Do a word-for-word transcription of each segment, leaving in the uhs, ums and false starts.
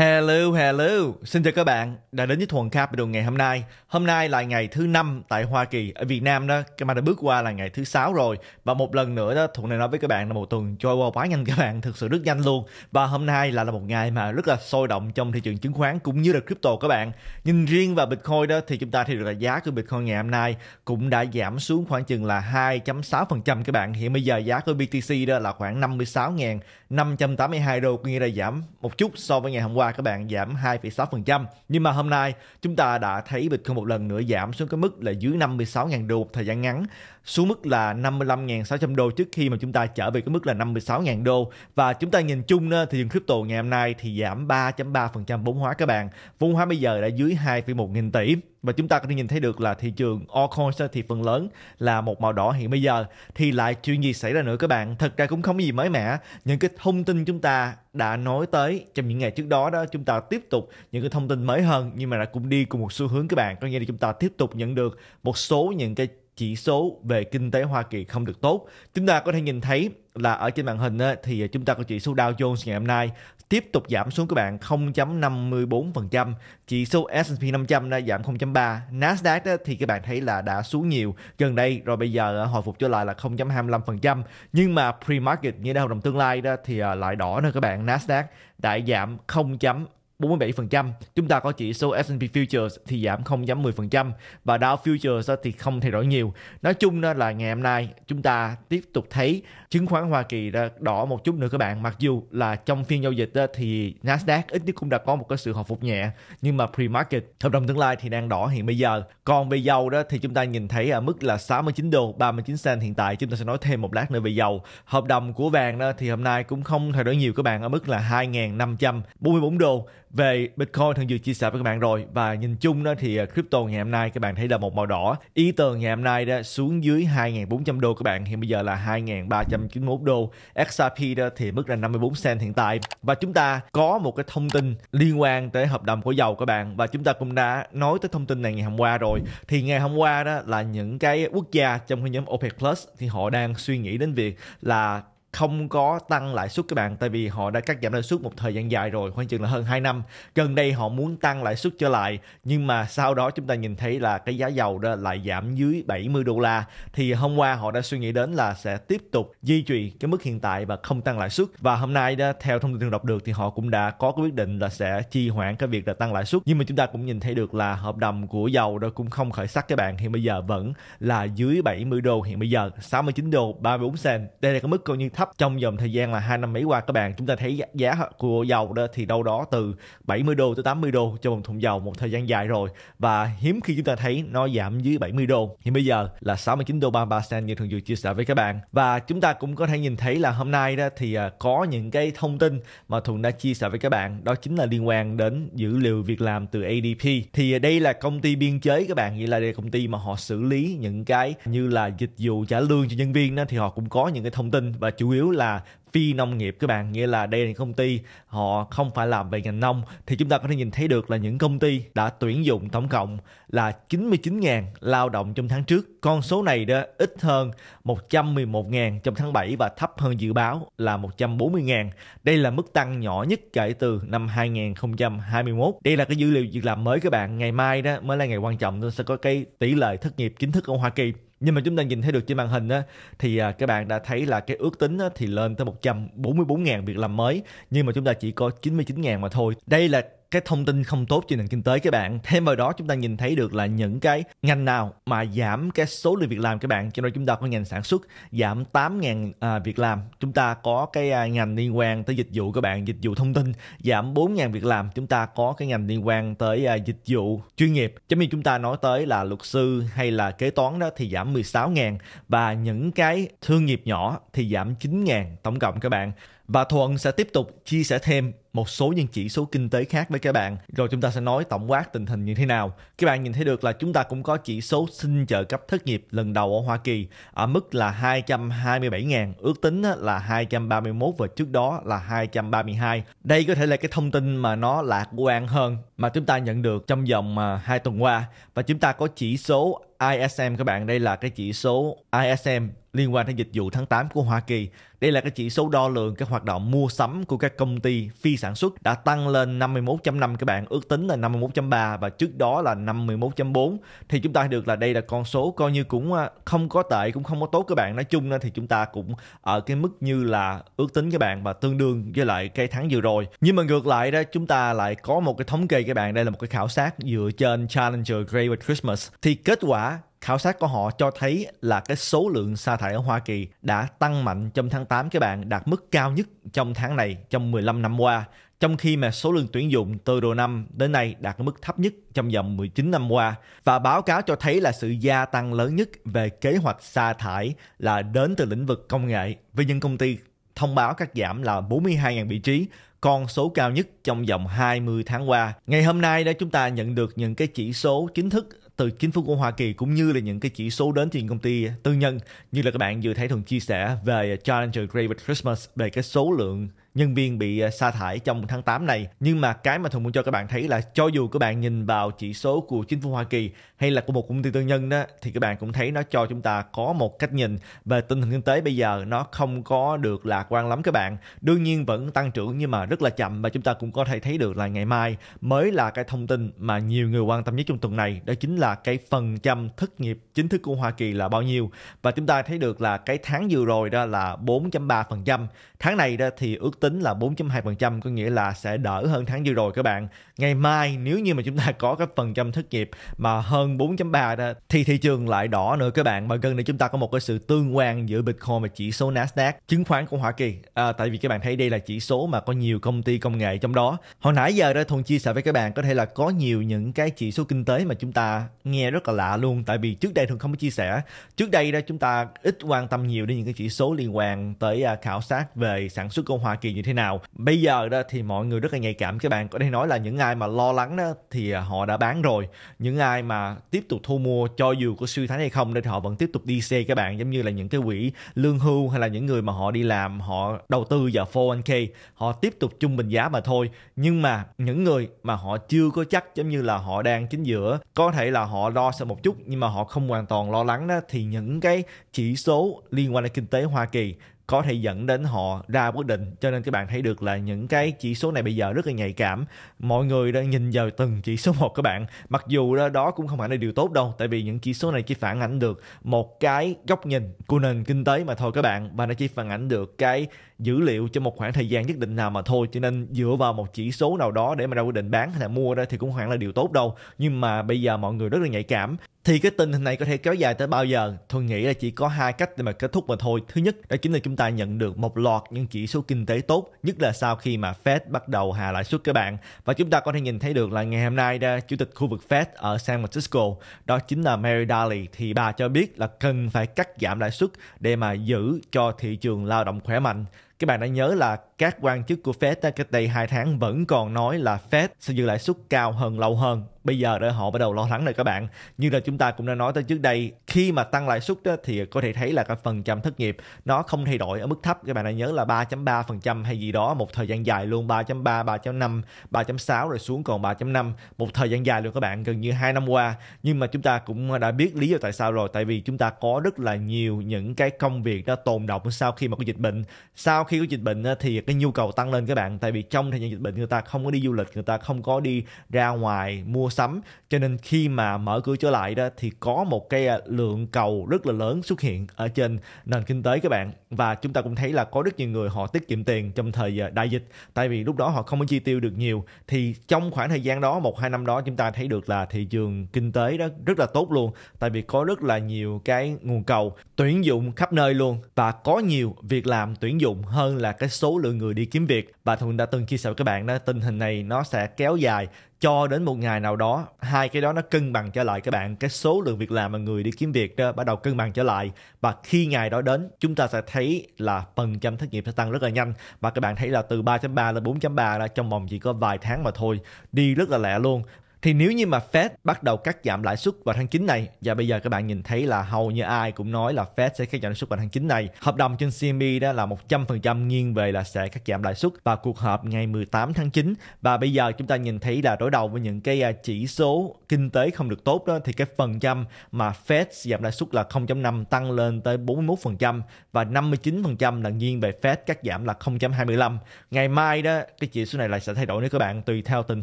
Hello, hello. Xin chào các bạn đã đến với Thuận Capital ngày hôm nay. Hôm nay là ngày thứ năm tại Hoa Kỳ. Ở Việt Nam đó, cái mà đã bước qua là ngày thứ sáu rồi. Và một lần nữa đó, Thuận này nói với các bạn là một tuần trôi qua quá nhanh các bạn, thực sự rất nhanh luôn. Và hôm nay là là một ngày mà rất là sôi động trong thị trường chứng khoán cũng như là crypto các bạn. Nhìn riêng vào Bitcoin đó thì chúng ta thấy được là giá của Bitcoin ngày hôm nay cũng đã giảm xuống khoảng chừng là hai phẩy sáu phần trăm các bạn. Hiện bây giờ giá của bê tê xê đó là khoảng năm mươi sáu nghìn năm trăm tám mươi hai đô, nghĩa là giảm một chút so với ngày hôm qua. Các bạn giảm hai phẩy sáu phần trăm. Nhưng mà hôm nay chúng ta đã thấy Bitcoin một lần nữa giảm xuống cái mức là dưới năm mươi sáu nghìn đô một thời gian ngắn, xuống mức là năm mươi lăm nghìn sáu trăm đô trước khi mà chúng ta trở về cái mức là năm mươi sáu nghìn đô. Và chúng ta nhìn chung thì thị trường crypto ngày hôm nay thì giảm ba phẩy ba phần trăm vốn hóa các bạn. Vốn hóa bây giờ đã dưới hai phẩy một nghìn tỷ. Và chúng ta có thể nhìn thấy được là thị trường altcoins thì phần lớn là một màu đỏ hiện bây giờ. Thì lại chuyện gì xảy ra nữa các bạn? Thật ra cũng không có gì mới mẻ. Những cái thông tin chúng ta đã nói tới trong những ngày trước đó đó, chúng ta tiếp tục những cái thông tin mới hơn nhưng mà đã cũng đi cùng một xu hướng các bạn. Có nghĩa là chúng ta tiếp tục nhận được một số những cái chỉ số về kinh tế Hoa Kỳ không được tốt. Chúng ta có thể nhìn thấy là ở trên màn hình thì chúng ta có chỉ số Dow Jones ngày hôm nay tiếp tục giảm xuống các bạn không phẩy năm mươi tư phần trăm, chỉ số S and P năm trăm đã giảm không phẩy ba, Nasdaq thì các bạn thấy là đã xuống nhiều gần đây rồi, bây giờ hồi phục trở lại là không phẩy hai mươi lăm phần trăm. Nhưng mà pre-market như đau đồng tương lai đó thì lại đỏ nữa các bạn, Nasdaq đã giảm không phẩy bốn mươi bảy phần trăm. Chúng ta có chỉ số S and P Futures thì giảm không phẩy mười phần trăm và Dow Futures thì không thay đổi nhiều. Nói chung đó là ngày hôm nay chúng ta tiếp tục thấy chứng khoán Hoa Kỳ đỏ một chút nữa các bạn. Mặc dù là trong phiên giao dịch thì Nasdaq ít nhất cũng đã có một cái sự hồi phục nhẹ, nhưng mà pre-market hợp đồng tương lai thì đang đỏ hiện bây giờ. Còn về dầu đó thì chúng ta nhìn thấy ở mức là sáu mươi chín đô ba mươi chín cent hiện tại. Chúng ta sẽ nói thêm một lát nữa về dầu. Hợp đồng của vàng đó thì hôm nay cũng không thay đổi nhiều các bạn, ở mức là hai nghìn năm trăm bốn mươi tư đô. Về Bitcoin thường vừa chia sẻ với các bạn rồi. Và nhìn chung đó thì crypto ngày hôm nay các bạn thấy là một màu đỏ. Ether ngày hôm nay đã xuống dưới hai nghìn bốn trăm đô các bạn, hiện bây giờ là hai nghìn ba trăm chín mươi mốt đô. ích rờ pê đó thì mức là năm mươi tư cent hiện tại. Và chúng ta có một cái thông tin liên quan tới hợp đồng của dầu các bạn, và chúng ta cũng đã nói tới thông tin này ngày hôm qua rồi. Thì ngày hôm qua đó là những cái quốc gia trong cái nhóm OPEC Plus thì họ đang suy nghĩ đến việc là không có tăng lãi suất các bạn, tại vì họ đã cắt giảm lãi suất một thời gian dài rồi, khoảng chừng là hơn hai năm. Gần đây họ muốn tăng lãi suất trở lại, nhưng mà sau đó chúng ta nhìn thấy là cái giá dầu đó lại giảm dưới bảy mươi đô la. Thì hôm qua họ đã suy nghĩ đến là sẽ tiếp tục duy trì cái mức hiện tại và không tăng lãi suất. Và hôm nay đó, theo thông tin đọc được thì họ cũng đã có cái quyết định là sẽ trì hoãn cái việc là tăng lãi suất. Nhưng mà chúng ta cũng nhìn thấy được là hợp đồng của dầu đó cũng không khởi sắc các bạn, hiện bây giờ vẫn là dưới bảy mươi đô, hiện bây giờ sáu mươi chín đô ba mươi tư cent. Đây là cái mức coi như thấp trong vòng thời gian là hai năm mấy qua các bạn. Chúng ta thấy giá của dầu đó thì đâu đó từ bảy mươi đô tới tám mươi đô cho một thùng dầu một thời gian dài rồi, và hiếm khi chúng ta thấy nó giảm dưới bảy mươi đô. Hiện bây giờ là sáu mươi chín đô ba mươi ba cent như thường vừa chia sẻ với các bạn. Và chúng ta cũng có thể nhìn thấy là hôm nay đó thì có những cái thông tin mà Thuận đã chia sẻ với các bạn, đó chính là liên quan đến dữ liệu việc làm từ a đê pê. Thì đây là công ty biên chế các bạn, vậy là đây là công ty mà họ xử lý những cái như là dịch vụ trả lương cho nhân viên đó, thì họ cũng có những cái thông tin, và chủ Chủ yếu là phi nông nghiệp các bạn, nghĩa là đây là công ty họ không phải làm về ngành nông. Thì chúng ta có thể nhìn thấy được là những công ty đã tuyển dụng tổng cộng là chín mươi chín nghìn lao động trong tháng trước. Con số này đó ít hơn một trăm mười một nghìn trong tháng bảy và thấp hơn dự báo là một trăm bốn mươi nghìn. Đây là mức tăng nhỏ nhất kể từ năm hai nghìn không trăm hai mươi mốt. Đây là cái dữ liệu việc làm mới các bạn. Ngày mai đó mới là ngày quan trọng, nó sẽ có cái tỷ lệ thất nghiệp chính thức ở Hoa Kỳ. Nhưng mà chúng ta nhìn thấy được trên màn hình á, thì các bạn đã thấy là cái ước tính á, thì lên tới một trăm bốn mươi tư nghìn việc làm mới, nhưng mà chúng ta chỉ có chín mươi chín nghìn mà thôi. Đây là cái thông tin không tốt cho nền kinh tế các bạn. Thêm vào đó chúng ta nhìn thấy được là những cái ngành nào mà giảm cái số lượng việc làm các bạn. Cho nên chúng ta có ngành sản xuất giảm tám nghìn à, việc làm. Chúng ta có cái à, ngành liên quan tới dịch vụ các bạn, dịch vụ thông tin giảm bốn nghìn việc làm. Chúng ta có cái ngành liên quan tới à, dịch vụ chuyên nghiệp, giống như chúng ta nói tới là luật sư hay là kế toán đó thì giảm mười sáu nghìn. Và những cái thương nghiệp nhỏ thì giảm chín nghìn tổng cộng các bạn. Và Thuận sẽ tiếp tục chia sẻ thêm một số những chỉ số kinh tế khác với các bạn. Rồi chúng ta sẽ nói tổng quát tình hình như thế nào. Các bạn nhìn thấy được là chúng ta cũng có chỉ số xin trợ cấp thất nghiệp lần đầu ở Hoa Kỳ ở mức là hai trăm hai mươi bảy nghìn, ước tính là hai trăm ba mươi mốt và trước đó là hai trăm ba mươi hai. Đây có thể là cái thông tin mà nó lạc quan hơn mà chúng ta nhận được trong vòng hai tuần qua. Và chúng ta có chỉ số i ét em các bạn, đây là cái chỉ số i ét em liên quan đến dịch vụ tháng tám của Hoa Kỳ. Đây là cái chỉ số đo lường các hoạt động mua sắm của các công ty phi sản xuất đã tăng lên năm mươi mốt phẩy năm các bạn, ước tính là năm mươi mốt phẩy ba và trước đó là năm mươi mốt phẩy bốn. Thì chúng ta được là đây là con số coi như cũng không có tệ, cũng không có tốt các bạn. Nói chung thì chúng ta cũng ở cái mức như là ước tính các bạn và tương đương với lại cái tháng vừa rồi. Nhưng mà ngược lại đó, chúng ta lại có một cái thống kê các bạn, đây là một cái khảo sát dựa trên Challenger Great Christmas. Thì kết quả khảo sát của họ cho thấy là cái số lượng sa thải ở Hoa Kỳ đã tăng mạnh trong tháng tám các bạn, đạt mức cao nhất trong tháng này trong mười lăm năm qua, trong khi mà số lượng tuyển dụng từ đầu năm đến nay đạt mức thấp nhất trong vòng mười chín năm qua. Và báo cáo cho thấy là sự gia tăng lớn nhất về kế hoạch sa thải là đến từ lĩnh vực công nghệ, với những công ty thông báo cắt giảm là bốn mươi hai nghìn vị trí, con số cao nhất trong vòng hai mươi tháng qua. Ngày hôm nay đó, chúng ta nhận được những cái chỉ số chính thức từ chính phủ của Hoa Kỳ cũng như là những cái chỉ số đến từ công ty tư nhân, như là các bạn vừa thấy Thuận chia sẻ về Challenger Great Christmas, về cái số lượng nhân viên bị sa thải trong tháng tám này. Nhưng mà cái mà Thuận muốn cho các bạn thấy là cho dù các bạn nhìn vào chỉ số của chính phủ Hoa Kỳ hay là của một công ty tư nhân đó, thì các bạn cũng thấy nó cho chúng ta có một cách nhìn về tình hình kinh tế bây giờ nó không có được lạc quan lắm các bạn. Đương nhiên vẫn tăng trưởng nhưng mà rất là chậm, và chúng ta cũng có thể thấy được là ngày mai mới là cái thông tin mà nhiều người quan tâm nhất trong tuần này, đó chính là cái phần trăm thất nghiệp chính thức của Hoa Kỳ là bao nhiêu. Và chúng ta thấy được là cái tháng vừa rồi đó là bốn phẩy ba phần trăm, tháng này đó thì ước tính là bốn phẩy hai phần trăm, có nghĩa là sẽ đỡ hơn tháng vừa rồi các bạn. Ngày mai nếu như mà chúng ta có cái phần trăm thất nghiệp mà hơn bốn phẩy ba thì thị trường lại đỏ nữa các bạn. Và gần đây chúng ta có một cái sự tương quan giữa Bitcoin và chỉ số Nasdaq, chứng khoán của Hoa Kỳ. À, tại vì các bạn thấy đây là chỉ số mà có nhiều công ty công nghệ trong đó. Hồi nãy giờ đó Thuận chia sẻ với các bạn có thể là có nhiều những cái chỉ số kinh tế mà chúng ta nghe rất là lạ luôn, tại vì trước đây Thuận không có chia sẻ. Trước đây đó chúng ta ít quan tâm nhiều đến những cái chỉ số liên quan tới khảo sát về sản xuất của Hoa Kỳ như thế nào. Bây giờ đó thì mọi người rất là nhạy cảm các bạn, có thể nói là những ai mà lo lắng đó thì họ đã bán rồi, những ai mà tiếp tục thu mua cho dù có suy thoái hay không thì họ vẫn tiếp tục đi xe các bạn, giống như là những cái quỹ lương hưu hay là những người mà họ đi làm, họ đầu tư vào bốn không một k, họ tiếp tục trung bình giá mà thôi. Nhưng mà những người mà họ chưa có chắc, giống như là họ đang chính giữa, có thể là họ lo sợ một chút nhưng mà họ không hoàn toàn lo lắng đó, thì những cái chỉ số liên quan đến kinh tế Hoa Kỳ có thể dẫn đến họ ra quyết định. Cho nên các bạn thấy được là những cái chỉ số này bây giờ rất là nhạy cảm. Mọi người đang nhìn vào từng chỉ số một các bạn. Mặc dù đó, đó cũng không phải là điều tốt đâu, tại vì những chỉ số này chỉ phản ảnh được một cái góc nhìn của nền kinh tế mà thôi các bạn, và nó chỉ phản ảnh được cái dữ liệu cho một khoảng thời gian nhất định nào mà thôi. Cho nên dựa vào một chỉ số nào đó để mà ra quyết định bán hay là mua đó thì cũng không phải là điều tốt đâu. Nhưng mà bây giờ mọi người rất là nhạy cảm. Thì cái tình hình này có thể kéo dài tới bao giờ? Tôi nghĩ là chỉ có hai cách để mà kết thúc mà thôi. Thứ nhất đó chính là chúng ta nhận được một loạt những chỉ số kinh tế tốt, nhất là sau khi mà Fed bắt đầu hạ lãi suất các bạn. Và chúng ta có thể nhìn thấy được là ngày hôm nay đó, chủ tịch khu vực Fed ở San Francisco, đó chính là Mary Daly, thì bà cho biết là cần phải cắt giảm lãi suất để mà giữ cho thị trường lao động khỏe mạnh. Các bạn đã nhớ là các quan chức của Fed cách đây hai tháng vẫn còn nói là Fed sẽ giữ lãi suất cao hơn lâu hơn. Bây giờ đó họ bắt đầu lo lắng rồi các bạn. Như là chúng ta cũng đã nói tới trước đây, khi mà tăng lãi suất đó thì có thể thấy là cái phần trăm thất nghiệp nó không thay đổi ở mức thấp. Các bạn đã nhớ là ba phẩy ba phần trăm hay gì đó một thời gian dài luôn, ba phẩy ba, ba phẩy năm, ba phẩy sáu rồi xuống còn ba phẩy năm một thời gian dài luôn các bạn, gần như hai năm qua. Nhưng mà chúng ta cũng đã biết lý do tại sao rồi, tại vì chúng ta có rất là nhiều những cái công việc nó tồn đọng sau khi mà có dịch bệnh. Sau khi có dịch bệnh thì cái nhu cầu tăng lên các bạn, tại vì trong thời gian dịch bệnh người ta không có đi du lịch, người ta không có đi ra ngoài mua sắm, cho nên khi mà mở cửa trở lại đó thì có một cái lượng cầu rất là lớn xuất hiện ở trên nền kinh tế các bạn. Và chúng ta cũng thấy là có rất nhiều người họ tiết kiệm tiền trong thời đại dịch, tại vì lúc đó họ không có chi tiêu được nhiều. Thì trong khoảng thời gian đó, một hai năm đó, chúng ta thấy được là thị trường kinh tế đó rất là tốt luôn, tại vì có rất là nhiều cái nguồn cầu tuyển dụng khắp nơi luôn, và có nhiều việc làm tuyển dụng hơn là cái số lượng người đi kiếm việc. Và Thuận đã từng chia sẻ với các bạn đó, tình hình này nó sẽ kéo dài cho đến một ngày nào đó, hai cái đó nó cân bằng trở lại các bạn. Cái số lượng việc làm mà người đi kiếm việc đó bắt đầu cân bằng trở lại, và khi ngày đó đến chúng ta sẽ thấy là phần trăm thất nghiệp sẽ tăng rất là nhanh. Và các bạn thấy là từ ba phẩy ba lên bốn phẩy ba là trong vòng chỉ có vài tháng mà thôi, đi rất là lẹ luôn. Thì nếu như mà Fed bắt đầu cắt giảm lãi suất vào tháng chín này, và bây giờ các bạn nhìn thấy là hầu như ai cũng nói là Fed sẽ cắt giảm lãi suất vào tháng chín này. Hợp đồng trên xê em bê đó là một trăm phần trăm nghiêng về là sẽ cắt giảm lãi suất vào cuộc họp ngày mười tám tháng chín. Và bây giờ chúng ta nhìn thấy là đối đầu với những cái chỉ số kinh tế không được tốt đó, thì cái phần trăm mà Fed giảm lãi suất là không phẩy năm tăng lên tới bốn mươi mốt phần trăm và năm mươi chín phần trăm là nghiêng về Fed cắt giảm là không phẩy hai mươi lăm. Ngày mai đó cái chỉ số này lại sẽ thay đổi nữa các bạn, tùy theo tình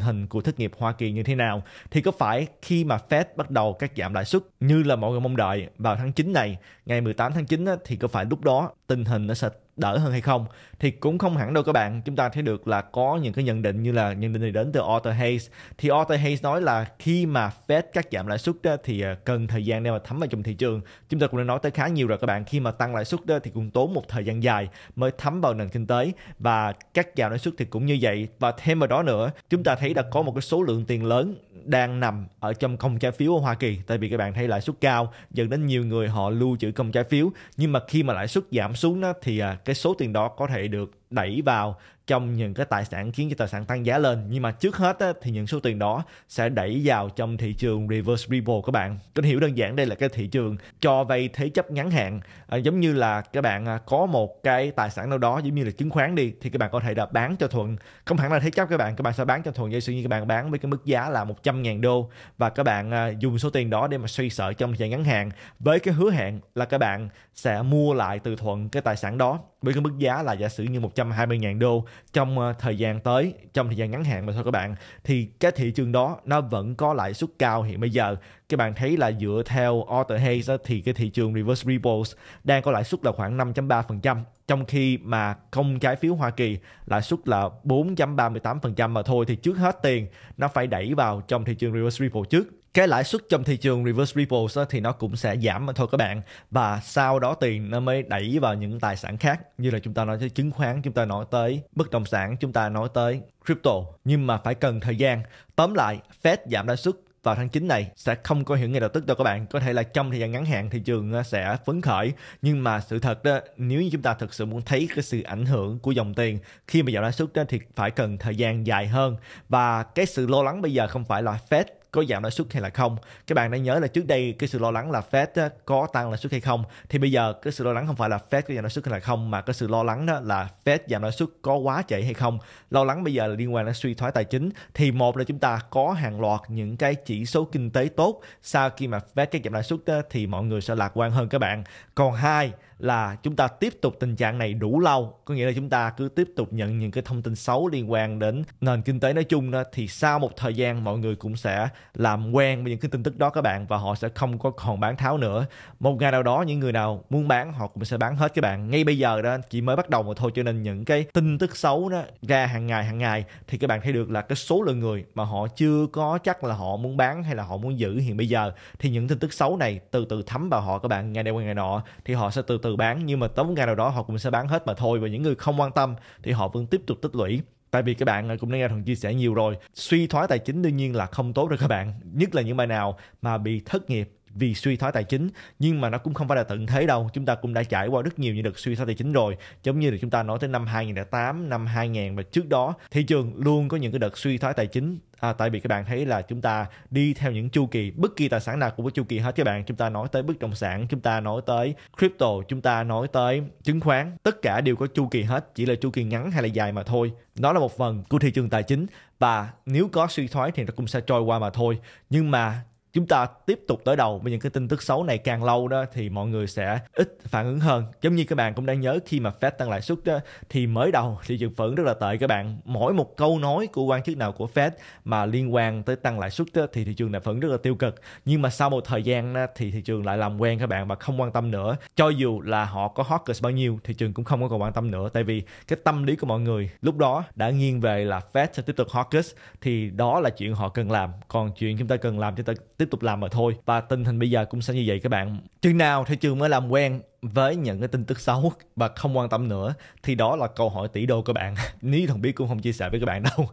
hình của thất nghiệp Hoa Kỳ như thế nào. Thì có phải khi mà Fed bắt đầu cắt giảm lãi suất như là mọi người mong đợi vào tháng chín này, ngày mười tám tháng chín đó, thì có phải lúc đó tình hình nó sẽ đỡ hơn hay không? Thì cũng không hẳn đâu các bạn. Chúng ta thấy được là có những cái nhận định như là nhận định này đến từ Arthur Hayes. Thì Arthur Hayes nói là khi mà Fed cắt giảm lãi suất đó, thì cần thời gian để mà thấm vào trong thị trường. Chúng ta cũng đã nói tới khá nhiều rồi các bạn. Khi mà tăng lãi suất đó thì cũng tốn một thời gian dài mới thấm vào nền kinh tế, và cắt giảm lãi suất thì cũng như vậy. Và thêm vào đó nữa, chúng ta thấy đã có một cái số lượng tiền lớn đang nằm ở trong công trái phiếu ở Hoa Kỳ, tại vì các bạn thấy lãi suất cao dẫn đến nhiều người họ lưu trữ công trái phiếu. Nhưng mà khi mà lãi suất giảm xuống đó, thì cái số tiền đó có thể được đẩy vào trong những cái tài sản khiến cho tài sản tăng giá lên. Nhưng mà trước hết á, thì những số tiền đó sẽ đẩy vào trong thị trường reverse repo các bạn. Có hiểu đơn giản đây là cái thị trường cho vay thế chấp ngắn hạn. À, giống như là các bạn có một cái tài sản nào đó giống như là chứng khoán đi, thì các bạn có thể là bán cho Thuận. Không hẳn là thế chấp các bạn, các bạn sẽ bán cho Thuận. Giả sử như các bạn bán với cái mức giá là một trăm ngàn đô và các bạn à, dùng số tiền đó để mà xoay sở trong thời gian ngắn hạn, với cái hứa hẹn là các bạn sẽ mua lại từ Thuận cái tài sản đó với cái mức giá là giả sử như một trăm hai mươi ngàn đô trong thời gian tới, trong thời gian ngắn hạn mà thôi các bạn. Thì cái thị trường đó nó vẫn có lãi suất cao hiện bây giờ. Các bạn thấy là dựa theo Arthur Hayes thì cái thị trường reverse repos đang có lãi suất là khoảng năm phẩy ba phần trăm, trong khi mà công trái phiếu Hoa Kỳ lãi suất là bốn phẩy ba mươi tám phần trăm mà thôi. Thì trước hết tiền nó phải đẩy vào trong thị trường reverse repo trước. Cái lãi suất trong thị trường reverse repos thì nó cũng sẽ giảm mà thôi các bạn. Và sau đó tiền nó mới đẩy vào những tài sản khác, như là chúng ta nói tới chứng khoán, chúng ta nói tới bất động sản, chúng ta nói tới crypto. Nhưng mà phải cần thời gian. Tóm lại, Fed giảm lãi suất vào tháng chín này sẽ không có hiệu ngay lập tức đâu các bạn. Có thể là trong thời gian ngắn hạn thị trường sẽ phấn khởi, nhưng mà sự thật đó, nếu như chúng ta thực sự muốn thấy cái sự ảnh hưởng của dòng tiền khi mà giảm lãi suất thì phải cần thời gian dài hơn. Và cái sự lo lắng bây giờ không phải là Fed có giảm lãi suất hay là không. Các bạn đã nhớ là trước đây cái sự lo lắng là Fed có tăng lãi suất hay không. Thì bây giờ cái sự lo lắng không phải là Fed có giảm lãi suất hay là không, mà cái sự lo lắng đó là Fed giảm lãi suất có quá trễ hay không. Lo lắng bây giờ là liên quan đến suy thoái tài chính. Thì một là chúng ta có hàng loạt những cái chỉ số kinh tế tốt, sau khi mà Fed cắt giảm lãi suất thì mọi người sẽ lạc quan hơn các bạn. Còn hai là chúng ta tiếp tục tình trạng này đủ lâu, có nghĩa là chúng ta cứ tiếp tục nhận những cái thông tin xấu liên quan đến nền kinh tế nói chung đó, thì sau một thời gian mọi người cũng sẽ làm quen với những cái tin tức đó các bạn, và họ sẽ không có còn bán tháo nữa. Một ngày nào đó những người nào muốn bán họ cũng sẽ bán hết các bạn. Ngay bây giờ đó chỉ mới bắt đầu mà thôi, cho nên những cái tin tức xấu đó ra hàng ngày hàng ngày thì các bạn thấy được là cái số lượng người mà họ chưa có chắc là họ muốn bán hay là họ muốn giữ hiện bây giờ, thì những tin tức xấu này từ từ thấm vào họ các bạn, ngày này qua ngày nọ thì họ sẽ từ từ bán, nhưng mà tới một ngày nào đó họ cũng sẽ bán hết mà thôi. Và những người không quan tâm thì họ vẫn tiếp tục tích lũy. Tại vì các bạn cũng đã nghe Thuận chia sẻ nhiều rồi, suy thoái tài chính đương nhiên là không tốt rồi các bạn, nhất là những bạn nào mà bị thất nghiệp vì suy thoái tài chính. Nhưng mà nó cũng không phải là tận thế đâu, chúng ta cũng đã trải qua rất nhiều những đợt suy thoái tài chính rồi, giống như là chúng ta nói tới năm hai nghìn không trăm lẻ tám, năm hai nghìn và trước đó thị trường luôn có những cái đợt suy thoái tài chính. À, tại vì các bạn thấy là chúng ta đi theo những chu kỳ, bất kỳ tài sản nào cũng có chu kỳ hết các bạn. Chúng ta nói tới bất động sản, chúng ta nói tới crypto, chúng ta nói tới chứng khoán, tất cả đều có chu kỳ hết, chỉ là chu kỳ ngắn hay là dài mà thôi. Đó là một phần của thị trường tài chính, và nếu có suy thoái thì nó cũng sẽ trôi qua mà thôi. Nhưng mà chúng ta tiếp tục đối đầu với những cái tin tức xấu này càng lâu đó thì mọi người sẽ ít phản ứng hơn. Giống như các bạn cũng đang nhớ, khi mà Fed tăng lãi suất đó thì mới đầu thị trường phản ứng rất là tệ các bạn. Mỗi một câu nói của quan chức nào của Fed mà liên quan tới tăng lãi suất thì thị trường lại phản ứng rất là tiêu cực. Nhưng mà sau một thời gian đó, thì thị trường lại làm quen các bạn và không quan tâm nữa. Cho dù là họ có hawkish bao nhiêu, thị trường cũng không có còn quan tâm nữa, tại vì cái tâm lý của mọi người lúc đó đã nghiêng về là Fed sẽ tiếp tục hawkish, thì đó là chuyện họ cần làm. Còn chuyện chúng ta cần làm, chúng ta tiếp tục làm mà thôi. Và tình hình bây giờ cũng sẽ như vậy các bạn. Chừng nào thị trường mới làm quen với những cái tin tức xấu và không quan tâm nữa thì đó là câu hỏi tỷ đô các bạn. Nếu Thuận biết cũng không chia sẻ với các bạn đâu.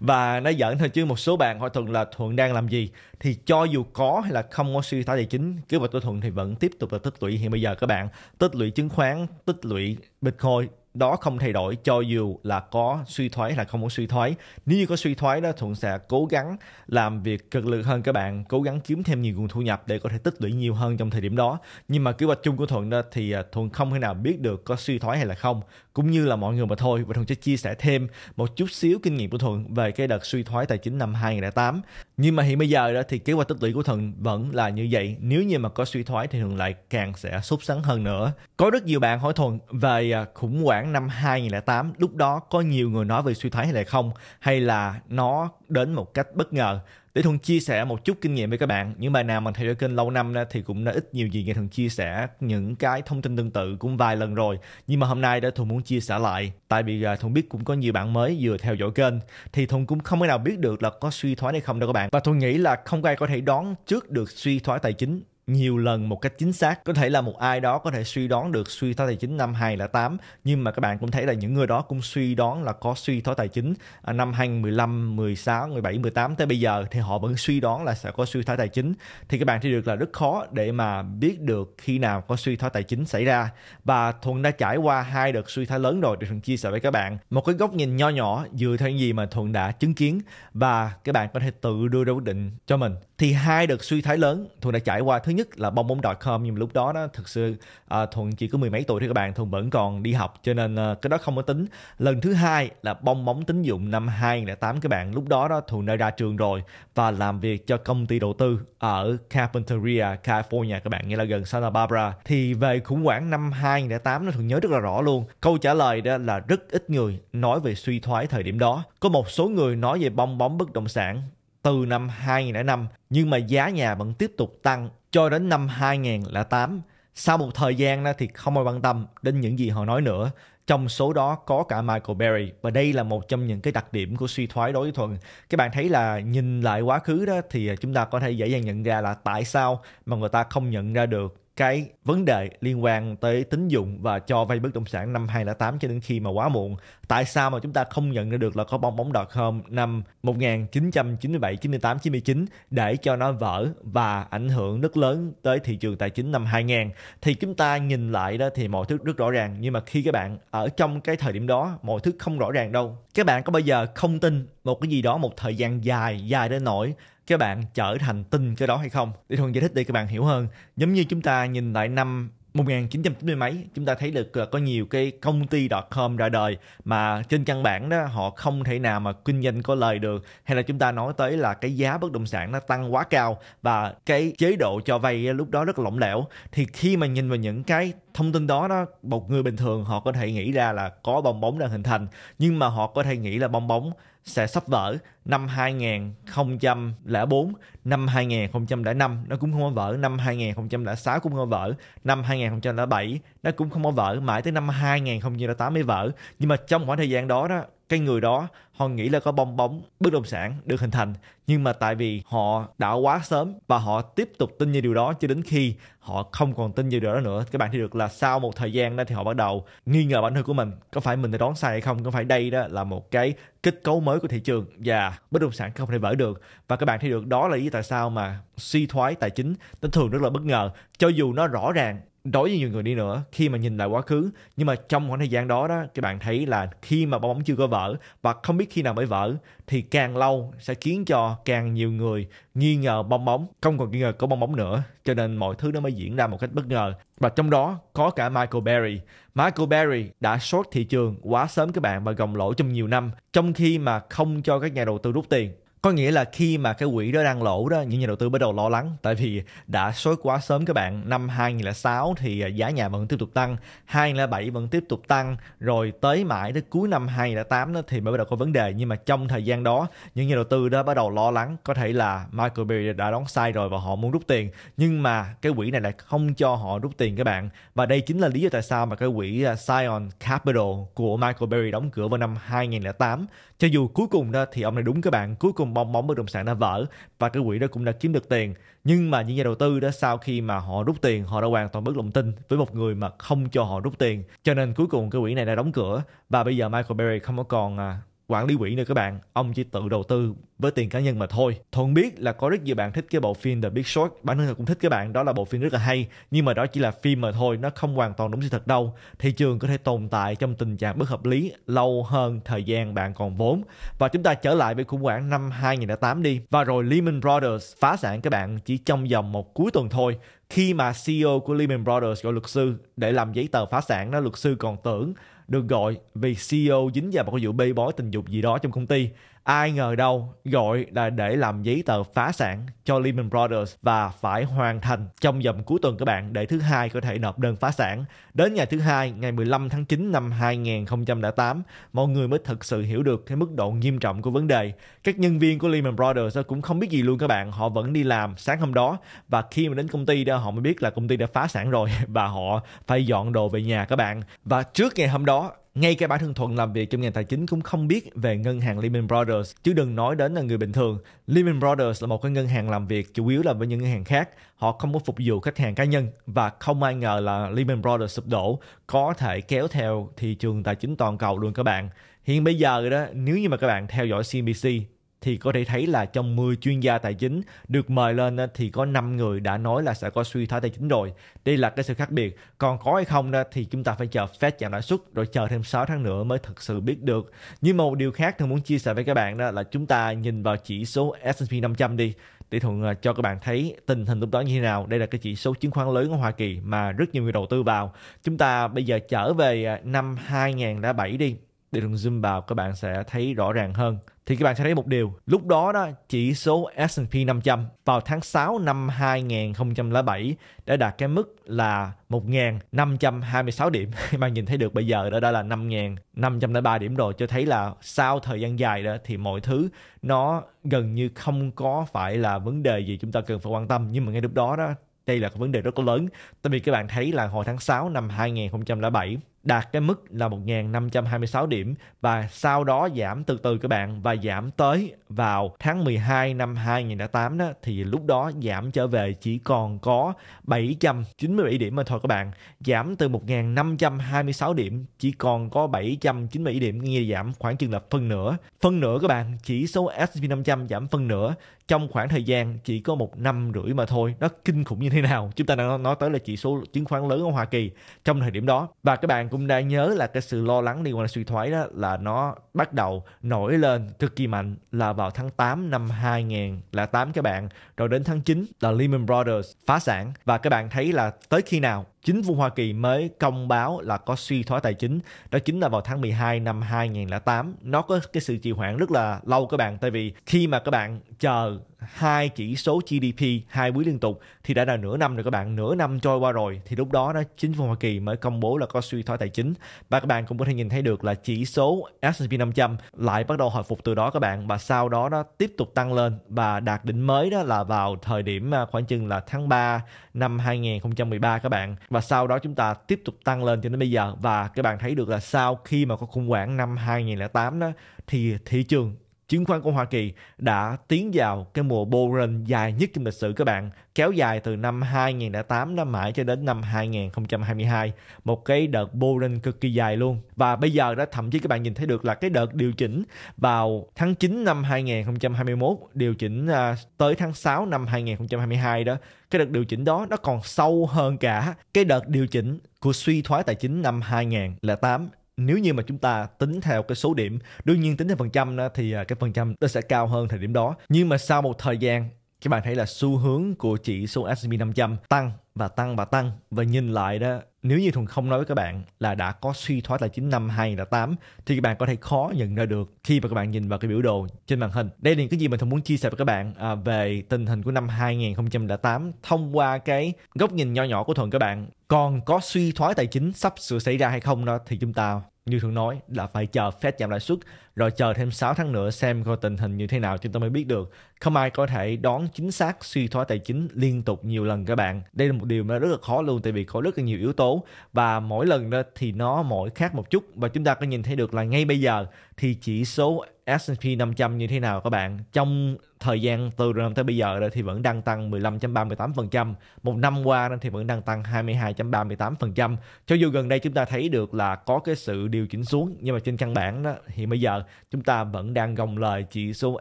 Và nói giỡn thôi chứ một số bạn hỏi Thuận là Thuận đang làm gì, thì cho dù có hay là không có suy thoái tài chính, kế hoạch của Thuận thì vẫn tiếp tục là tích lũy hiện bây giờ các bạn. Tích lũy chứng khoán, tích lũy Bitcoin, đó không thay đổi cho dù là có suy thoái là không có suy thoái. Nếu có suy thoái đó, Thuận sẽ cố gắng làm việc cực lực hơn các bạn, cố gắng kiếm thêm nhiều nguồn thu nhập để có thể tích lũy nhiều hơn trong thời điểm đó. Nhưng mà kế hoạch chung của Thuận đó thì Thuận không thể nào biết được có suy thoái hay là không, cũng như là mọi người mà thôi. Và Thuận sẽ chia sẻ thêm một chút xíu kinh nghiệm của Thuận về cái đợt suy thoái tài chính năm hai nghìn không trăm lẻ tám. Nhưng mà hiện bây giờ đó thì kế hoạch tích lũy của Thuận vẫn là như vậy. Nếu như mà có suy thoái thì Thuận lại càng sẽ sốt sắng hơn nữa. Có rất nhiều bạn hỏi Thuận về khủng hoảng năm hai nghìn không trăm lẻ tám, lúc đó có nhiều người nói về suy thoái hay là không, hay là nó đến một cách bất ngờ. Để Thuận chia sẻ một chút kinh nghiệm với các bạn. Những bạn nào mà theo dõi kênh lâu năm thì cũng đã ít nhiều gì nghe Thuận chia sẻ những cái thông tin tương tự cũng vài lần rồi. Nhưng mà hôm nay đã Thuận muốn chia sẻ lại, tại vì Thuận biết cũng có nhiều bạn mới vừa theo dõi kênh thì Thuận cũng không thể nào biết được là có suy thoái hay không đâu các bạn. Và Thuận nghĩ là không ai có thể đoán trước được suy thoái tài chính nhiều lần một cách chính xác. Có thể là một ai đó có thể suy đoán được suy thoái tài chính năm hai nghìn không trăm lẻ tám, nhưng mà các bạn cũng thấy là những người đó cũng suy đoán là có suy thoái tài chính năm hai nghìn không trăm mười lăm, mười sáu, mười bảy, mười tám tới bây giờ thì họ vẫn suy đoán là sẽ có suy thoái tài chính. Thì các bạn thấy được là rất khó để mà biết được khi nào có suy thoái tài chính xảy ra. Và Thuận đã trải qua hai đợt suy thoái lớn rồi để Thuận chia sẻ với các bạn một cái góc nhìn nho nhỏ dựa theo những gì mà Thuận đã chứng kiến, và các bạn có thể tự đưa ra quyết định cho mình. Thì hai đợt suy thoái lớn Thuận đã trải qua, thứ nhất là bong bóng dot com, nhưng mà lúc đó đó thực sự à, Thuận chỉ có mười mấy tuổi thì các bạn, Thuận vẫn còn đi học cho nên à, cái đó không có tính. Lần thứ hai là bong bóng tín dụng năm hai nghìn không trăm lẻ tám các bạn, lúc đó đó Thuận đã ra trường rồi và làm việc cho công ty đầu tư ở Carpinteria, California các bạn, nghĩa là gần Santa Barbara. Thì về khủng hoảng năm hai nghìn không trăm lẻ tám nó Thuận nhớ rất là rõ luôn. Câu trả lời đó là rất ít người nói về suy thoái thời điểm đó. Có một số người nói về bong bóng bất động sản từ năm hai nghìn không trăm lẻ năm, nhưng mà giá nhà vẫn tiếp tục tăng cho đến năm hai nghìn không trăm lẻ tám. Sau một thời gian thì không ai quan tâm đến những gì họ nói nữa. Trong số đó có cả Michael Berry. Và đây là một trong những cái đặc điểm của suy thoái đối với Thuận. Các bạn thấy là nhìn lại quá khứ đó thì chúng ta có thể dễ dàng nhận ra là tại sao mà người ta không nhận ra được cái vấn đề liên quan tới tín dụng và cho vay bất động sản năm hai nghìn không trăm lẻ tám cho đến khi mà quá muộn. Tại sao mà chúng ta không nhận ra được là có bong bóng dot com năm một nghìn chín trăm chín mươi bảy, chín mươi tám, chín mươi chín để cho nó vỡ và ảnh hưởng rất lớn tới thị trường tài chính năm hai nghìn? Thì chúng ta nhìn lại đó thì mọi thứ rất rõ ràng, nhưng mà khi các bạn ở trong cái thời điểm đó mọi thứ không rõ ràng đâu. Các bạn có bao giờ không tin một cái gì đó một thời gian dài dài đến nỗi các bạn trở thành tin cái đó hay không? Để Thuận giải thích để các bạn hiểu hơn. Giống như chúng ta nhìn lại năm một nghìn chín trăm chín mươi mấy, chúng ta thấy được là có nhiều cái công ty .com ra đời mà trên căn bản đó họ không thể nào mà kinh doanh có lời được. Hay là chúng ta nói tới là cái giá bất động sản nó tăng quá cao và cái chế độ cho vay lúc đó rất là lỏng lẻo. Thì khi mà nhìn vào những cái thông tin đó, đó một người bình thường họ có thể nghĩ ra là có bong bóng đang hình thành, nhưng mà họ có thể nghĩ là bong bóng sẽ sắp vỡ năm hai nghìn không trăm lẻ bốn, năm hai nghìn không trăm lẻ năm nó cũng không có vỡ, năm hai nghìn không trăm lẻ sáu cũng không có vỡ, năm hai nghìn không trăm lẻ bảy nó cũng không có vỡ, mãi tới năm hai nghìn không trăm lẻ tám mới vỡ. Nhưng mà trong khoảng thời gian đó đó, cái người đó họ nghĩ là có bong bóng bất động sản được hình thành, nhưng mà tại vì họ đã quá sớm và họ tiếp tục tin như điều đó cho đến khi họ không còn tin như điều đó nữa. Các bạn thấy được là sau một thời gian đó thì họ bắt đầu nghi ngờ bản thân của mình, có phải mình đã đoán sai hay không, có phải đây đó là một cái kết cấu mới của thị trường và bất động sản không thể vỡ được. Và các bạn thấy được đó là lý do tại sao mà suy thoái tài chính nó thường rất là bất ngờ, cho dù nó rõ ràng đối với nhiều người đi nữa khi mà nhìn lại quá khứ. Nhưng mà trong khoảng thời gian đó đó, các bạn thấy là khi mà bong bóng chưa có vỡ và không biết khi nào mới vỡ thì càng lâu sẽ khiến cho càng nhiều người nghi ngờ bong bóng, không còn nghi ngờ có bong bóng nữa, cho nên mọi thứ nó mới diễn ra một cách bất ngờ. Và trong đó có cả Michael Berry. Michael Berry đã short thị trường quá sớm các bạn và gồng lỗ trong nhiều năm trong khi mà không cho các nhà đầu tư rút tiền. Có nghĩa là khi mà cái quỹ đó đang lỗ đó, những nhà đầu tư bắt đầu lo lắng tại vì đã short quá sớm các bạn. Năm hai nghìn không trăm lẻ sáu thì giá nhà vẫn tiếp tục tăng, hai nghìn không trăm lẻ bảy vẫn tiếp tục tăng, rồi tới mãi tới cuối năm hai nghìn không trăm lẻ tám đó thì mới bắt đầu có vấn đề. Nhưng mà trong thời gian đó những nhà đầu tư đó bắt đầu lo lắng có thể là Michael Berry đã đoán sai rồi và họ muốn rút tiền, nhưng mà cái quỹ này lại không cho họ rút tiền các bạn. Và đây chính là lý do tại sao mà cái quỹ Scion Capital của Michael Berry đóng cửa vào năm hai nghìn không trăm lẻ tám. Cho dù cuối cùng đó thì ông này đúng các bạn, cuối cùng bong bóng bất động sản đã vỡ và cái quỹ đó cũng đã kiếm được tiền. Nhưng mà những nhà đầu tư đó sau khi mà họ rút tiền họ đã hoàn toàn mất lòng tin với một người mà không cho họ rút tiền, cho nên cuối cùng cái quỹ này đã đóng cửa. Và bây giờ Michael Berry không có còn quản lý quỹ nữa các bạn, ông chỉ tự đầu tư với tiền cá nhân mà thôi. Thuận biết là có rất nhiều bạn thích cái bộ phim The Big Short, bản thân cũng thích các bạn, đó là bộ phim rất là hay, nhưng mà đó chỉ là phim mà thôi, nó không hoàn toàn đúng sự thật đâu. Thị trường có thể tồn tại trong tình trạng bất hợp lý lâu hơn thời gian bạn còn vốn. Và chúng ta trở lại với khủng hoảng năm hai nghìn không trăm lẻ tám đi, và rồi Lehman Brothers phá sản các bạn chỉ trong vòng một cuối tuần thôi. Khi mà xê e ô của Lehman Brothers gọi luật sư để làm giấy tờ phá sản đó, luật sư còn tưởng được gọi vì xê e ô dính vào một cái vụ bê bối tình dục gì đó trong công ty. Ai ngờ đâu gọi là để làm giấy tờ phá sản cho Lehman Brothers và phải hoàn thành trong vòng cuối tuần các bạn để thứ hai có thể nộp đơn phá sản. Đến ngày thứ hai, ngày mười lăm tháng chín năm hai nghìn không trăm lẻ tám, mọi người mới thực sự hiểu được cái mức độ nghiêm trọng của vấn đề. Các nhân viên của Lehman Brothers cũng không biết gì luôn các bạn, họ vẫn đi làm sáng hôm đó, và khi mà đến công ty đó họ mới biết là công ty đã phá sản rồi và họ phải dọn đồ về nhà các bạn. Và trước ngày hôm đó, ngay cả bản thân Thuận làm việc trong ngành tài chính cũng không biết về ngân hàng Lehman Brothers, chứ đừng nói đến là người bình thường. Lehman Brothers là một cái ngân hàng làm việc chủ yếu là với những ngân hàng khác, họ không có phục vụ khách hàng cá nhân, và không ai ngờ là Lehman Brothers sụp đổ có thể kéo theo thị trường tài chính toàn cầu luôn các bạn. Hiện bây giờ đó, nếu như mà các bạn theo dõi xê en bê xê thì có thể thấy là trong mười chuyên gia tài chính được mời lên thì có năm người đã nói là sẽ có suy thoái tài chính rồi. Đây là cái sự khác biệt. Còn có hay không thì chúng ta phải chờ Fed giảm lãi suất rồi chờ thêm sáu tháng nữa mới thực sự biết được. Nhưng mà một điều khác tôi muốn chia sẻ với các bạn đó là chúng ta nhìn vào chỉ số S and P năm trăm đi, để Thuận cho các bạn thấy tình hình lúc đó như thế nào. Đây là cái chỉ số chứng khoán lớn ở Hoa Kỳ mà rất nhiều người đầu tư vào. Chúng ta bây giờ trở về năm hai nghìn không trăm lẻ bảy đi, để Thuận zoom vào các bạn sẽ thấy rõ ràng hơn. Thì các bạn sẽ thấy một điều, lúc đó đó chỉ số S and P năm trăm vào tháng sáu năm hai nghìn không trăm lẻ bảy đã đạt cái mức là một nghìn năm trăm hai mươi sáu điểm. Mà nhìn thấy được bây giờ đó đã là năm nghìn năm trăm lẻ ba điểm rồi, cho thấy là sau thời gian dài đó thì mọi thứ nó gần như không có phải là vấn đề gì chúng ta cần phải quan tâm. Nhưng mà ngay lúc đó đó, đây là cái vấn đề rất là lớn, tại vì các bạn thấy là hồi tháng sáu năm hai nghìn không trăm lẻ bảy đạt cái mức là một nghìn năm trăm hai mươi sáu điểm, và sau đó giảm từ từ các bạn, và giảm tới vào tháng mười hai năm hai nghìn không trăm lẻ tám đó, thì lúc đó giảm trở về chỉ còn có bảy trăm chín mươi bảy điểm mà thôi các bạn. Giảm từ một nghìn năm trăm hai mươi sáu điểm chỉ còn có bảy trăm chín mươi bảy điểm, nghĩa là giảm khoảng chừng là phân nửa. Phân nửa các bạn, chỉ số S and P năm trăm giảm phân nửa trong khoảng thời gian chỉ có một năm rưỡi mà thôi. Nó kinh khủng như thế nào. Chúng ta đang nói tới là chỉ số chứng khoán lớn ở Hoa Kỳ trong thời điểm đó. Và các bạn cũng đã nhớ là cái sự lo lắng liên quan đến suy thoái đó là nó bắt đầu nổi lên cực kỳ mạnh là vào tháng tám năm hai nghìn không trăm lẻ tám các bạn. Rồi đến tháng chín là Lehman Brothers phá sản, và các bạn thấy là tới khi nào chính phủ Hoa Kỳ mới công báo là có suy thoái tài chính, đó chính là vào tháng mười hai năm hai nghìn không trăm lẻ tám. Nó có cái sự trì hoãn rất là lâu các bạn, tại vì khi mà các bạn chờ hai chỉ số giê đê pê hai quý liên tục thì đã là nửa năm rồi các bạn. Nửa năm trôi qua rồi thì lúc đó đó chính phủ Hoa Kỳ mới công bố là có suy thoái tài chính, và các bạn cũng có thể nhìn thấy được là chỉ số S and P năm trăm lại bắt đầu hồi phục từ đó các bạn, và sau đó nó tiếp tục tăng lên và đạt đỉnh mới đó là vào thời điểm khoảng chừng là tháng ba năm hai nghìn không trăm mười ba các bạn, và sau đó chúng ta tiếp tục tăng lên cho đến bây giờ. Và các bạn thấy được là sau khi mà có khủng hoảng năm hai nghìn không trăm lẻ tám đó thì thị trường chứng khoán của Hoa Kỳ đã tiến vào cái mùa boring dài nhất trong lịch sử các bạn, kéo dài từ năm hai nghìn không trăm lẻ tám đó mãi cho đến năm hai nghìn không trăm hai mươi hai, một cái đợt boring cực kỳ dài luôn. Và bây giờ đó thậm chí các bạn nhìn thấy được là cái đợt điều chỉnh vào tháng chín năm hai nghìn không trăm hai mươi mốt, điều chỉnh tới tháng sáu năm hai nghìn không trăm hai mươi hai đó, cái đợt điều chỉnh đó nó còn sâu hơn cả cái đợt điều chỉnh của suy thoái tài chính năm hai nghìn không trăm lẻ tám. Nếu như mà chúng ta tính theo cái số điểm, đương nhiên tính theo phần trăm đó, thì cái phần trăm nó sẽ cao hơn thời điểm đó. Nhưng mà sau một thời gian, các bạn thấy là xu hướng của chỉ số S and P năm trăm tăng và tăng và tăng. Và nhìn lại đó, nếu như Thuận không nói với các bạn là đã có suy thoái tài chính năm hai nghìn không trăm lẻ tám thì các bạn có thể khó nhận ra được khi mà các bạn nhìn vào cái biểu đồ trên màn hình. Đây là cái gì mà Thuận muốn chia sẻ với các bạn à, về tình hình của năm hai nghìn không trăm lẻ tám thông qua cái góc nhìn nho nhỏ của Thuận các bạn. Còn có suy thoái tài chính sắp sửa xảy ra hay không đó thì chúng ta như Thuận nói là phải chờ Fed giảm lãi suất rồi chờ thêm sáu tháng nữa xem coi tình hình như thế nào chúng ta mới biết được. Không ai có thể đoán chính xác suy thoái tài chính liên tục nhiều lần các bạn. Đây là một điều mà rất là khó luôn, tại vì có rất là nhiều yếu tố và mỗi lần đó thì nó mỗi khác một chút. Và chúng ta có nhìn thấy được là ngay bây giờ thì chỉ số S and P năm trăm như thế nào các bạn, trong thời gian từ năm tới bây giờ thì vẫn đang tăng mười lăm phẩy ba mươi tám phần trăm, một năm qua thì vẫn đang tăng hai mươi hai phẩy ba mươi tám phần trăm. Cho dù gần đây chúng ta thấy được là có cái sự điều chỉnh xuống, nhưng mà trên căn bản đó hiện bây giờ chúng ta vẫn đang gồng lời chỉ số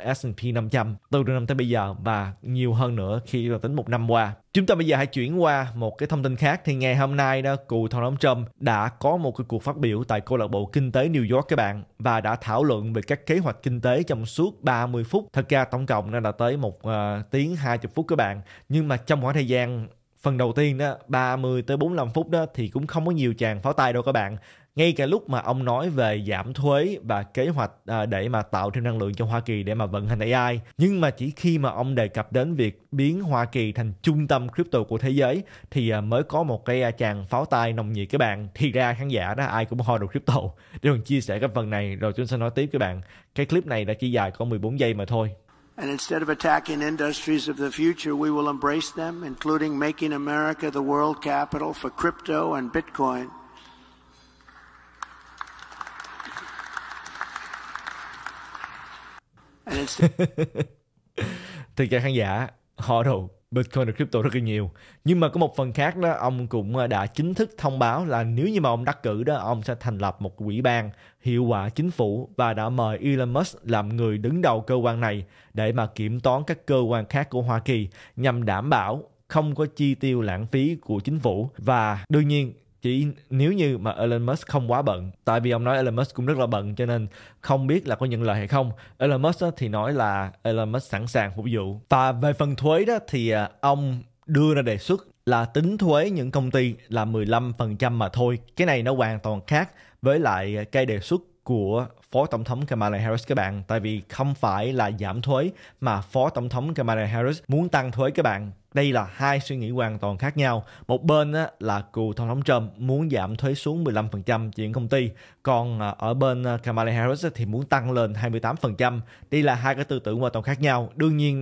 S and P năm trăm từ đầu năm tới bây giờ và nhiều hơn nữa khi tính một năm qua. Chúng ta bây giờ hãy chuyển qua một cái thông tin khác. Thì ngày hôm nay đó, cựu Tổng thống Trump đã có một cái cuộc phát biểu tại câu lạc bộ kinh tế New York các bạn, và đã thảo luận về các kế hoạch kinh tế trong suốt ba mươi phút. Thật ra tổng cộng nó đã tới một uh, tiếng hai mươi phút các bạn. Nhưng mà trong khoảng thời gian phần đầu tiên đó ba mươi tới bốn mươi lăm phút đó thì cũng không có nhiều tràng pháo tay đâu các bạn. Ngay cả lúc mà ông nói về giảm thuế và kế hoạch để mà tạo thêm năng lượng cho Hoa Kỳ để mà vận hành A I, nhưng mà chỉ khi mà ông đề cập đến việc biến Hoa Kỳ thành trung tâm crypto của thế giới thì mới có một cái tràng pháo tay nồng nhiệt các bạn. Thì ra khán giả đó ai cũng hoi đồ crypto. Để mình chia sẻ cái phần này rồi chúng sẽ nói tiếp các bạn. Cái clip này đã chỉ dài có mười bốn giây mà thôi. And instead of attacking industries of the future, we will embrace them, including making America the world capital for crypto and Bitcoin. And instead... Thì các khán giả họ đồ Bitcoin và crypto rất là nhiều. Nhưng mà có một phần khác đó, ông cũng đã chính thức thông báo là nếu như mà ông đắc cử đó, ông sẽ thành lập một quỹ ban hiệu quả chính phủ và đã mời Elon Musk làm người đứng đầu cơ quan này để mà kiểm toán các cơ quan khác của Hoa Kỳ nhằm đảm bảo không có chi tiêu lãng phí của chính phủ. Và đương nhiên chỉ nếu như mà Elon Musk không quá bận, tại vì ông nói Elon Musk cũng rất là bận cho nên không biết là có nhận lời hay không. Elon Musk thì nói là Elon Musk sẵn sàng phục vụ. Và về phần thuế đó thì ông đưa ra đề xuất là tính thuế những công ty là mười lăm phần trăm mà thôi. Cái này nó hoàn toàn khác với lại cái đề xuất của Phó Tổng thống Kamala Harris các bạn. Tại vì không phải là giảm thuế mà Phó Tổng thống Kamala Harris muốn tăng thuế các bạn. Đây là hai suy nghĩ hoàn toàn khác nhau. Một bên là cựu Tổng thống Trump muốn giảm thuế xuống mười lăm phần trăm trên công ty, còn ở bên Kamala Harris thì muốn tăng lên hai mươi tám phần trăm. Đây là hai cái tư tưởng hoàn toàn khác nhau. Đương nhiên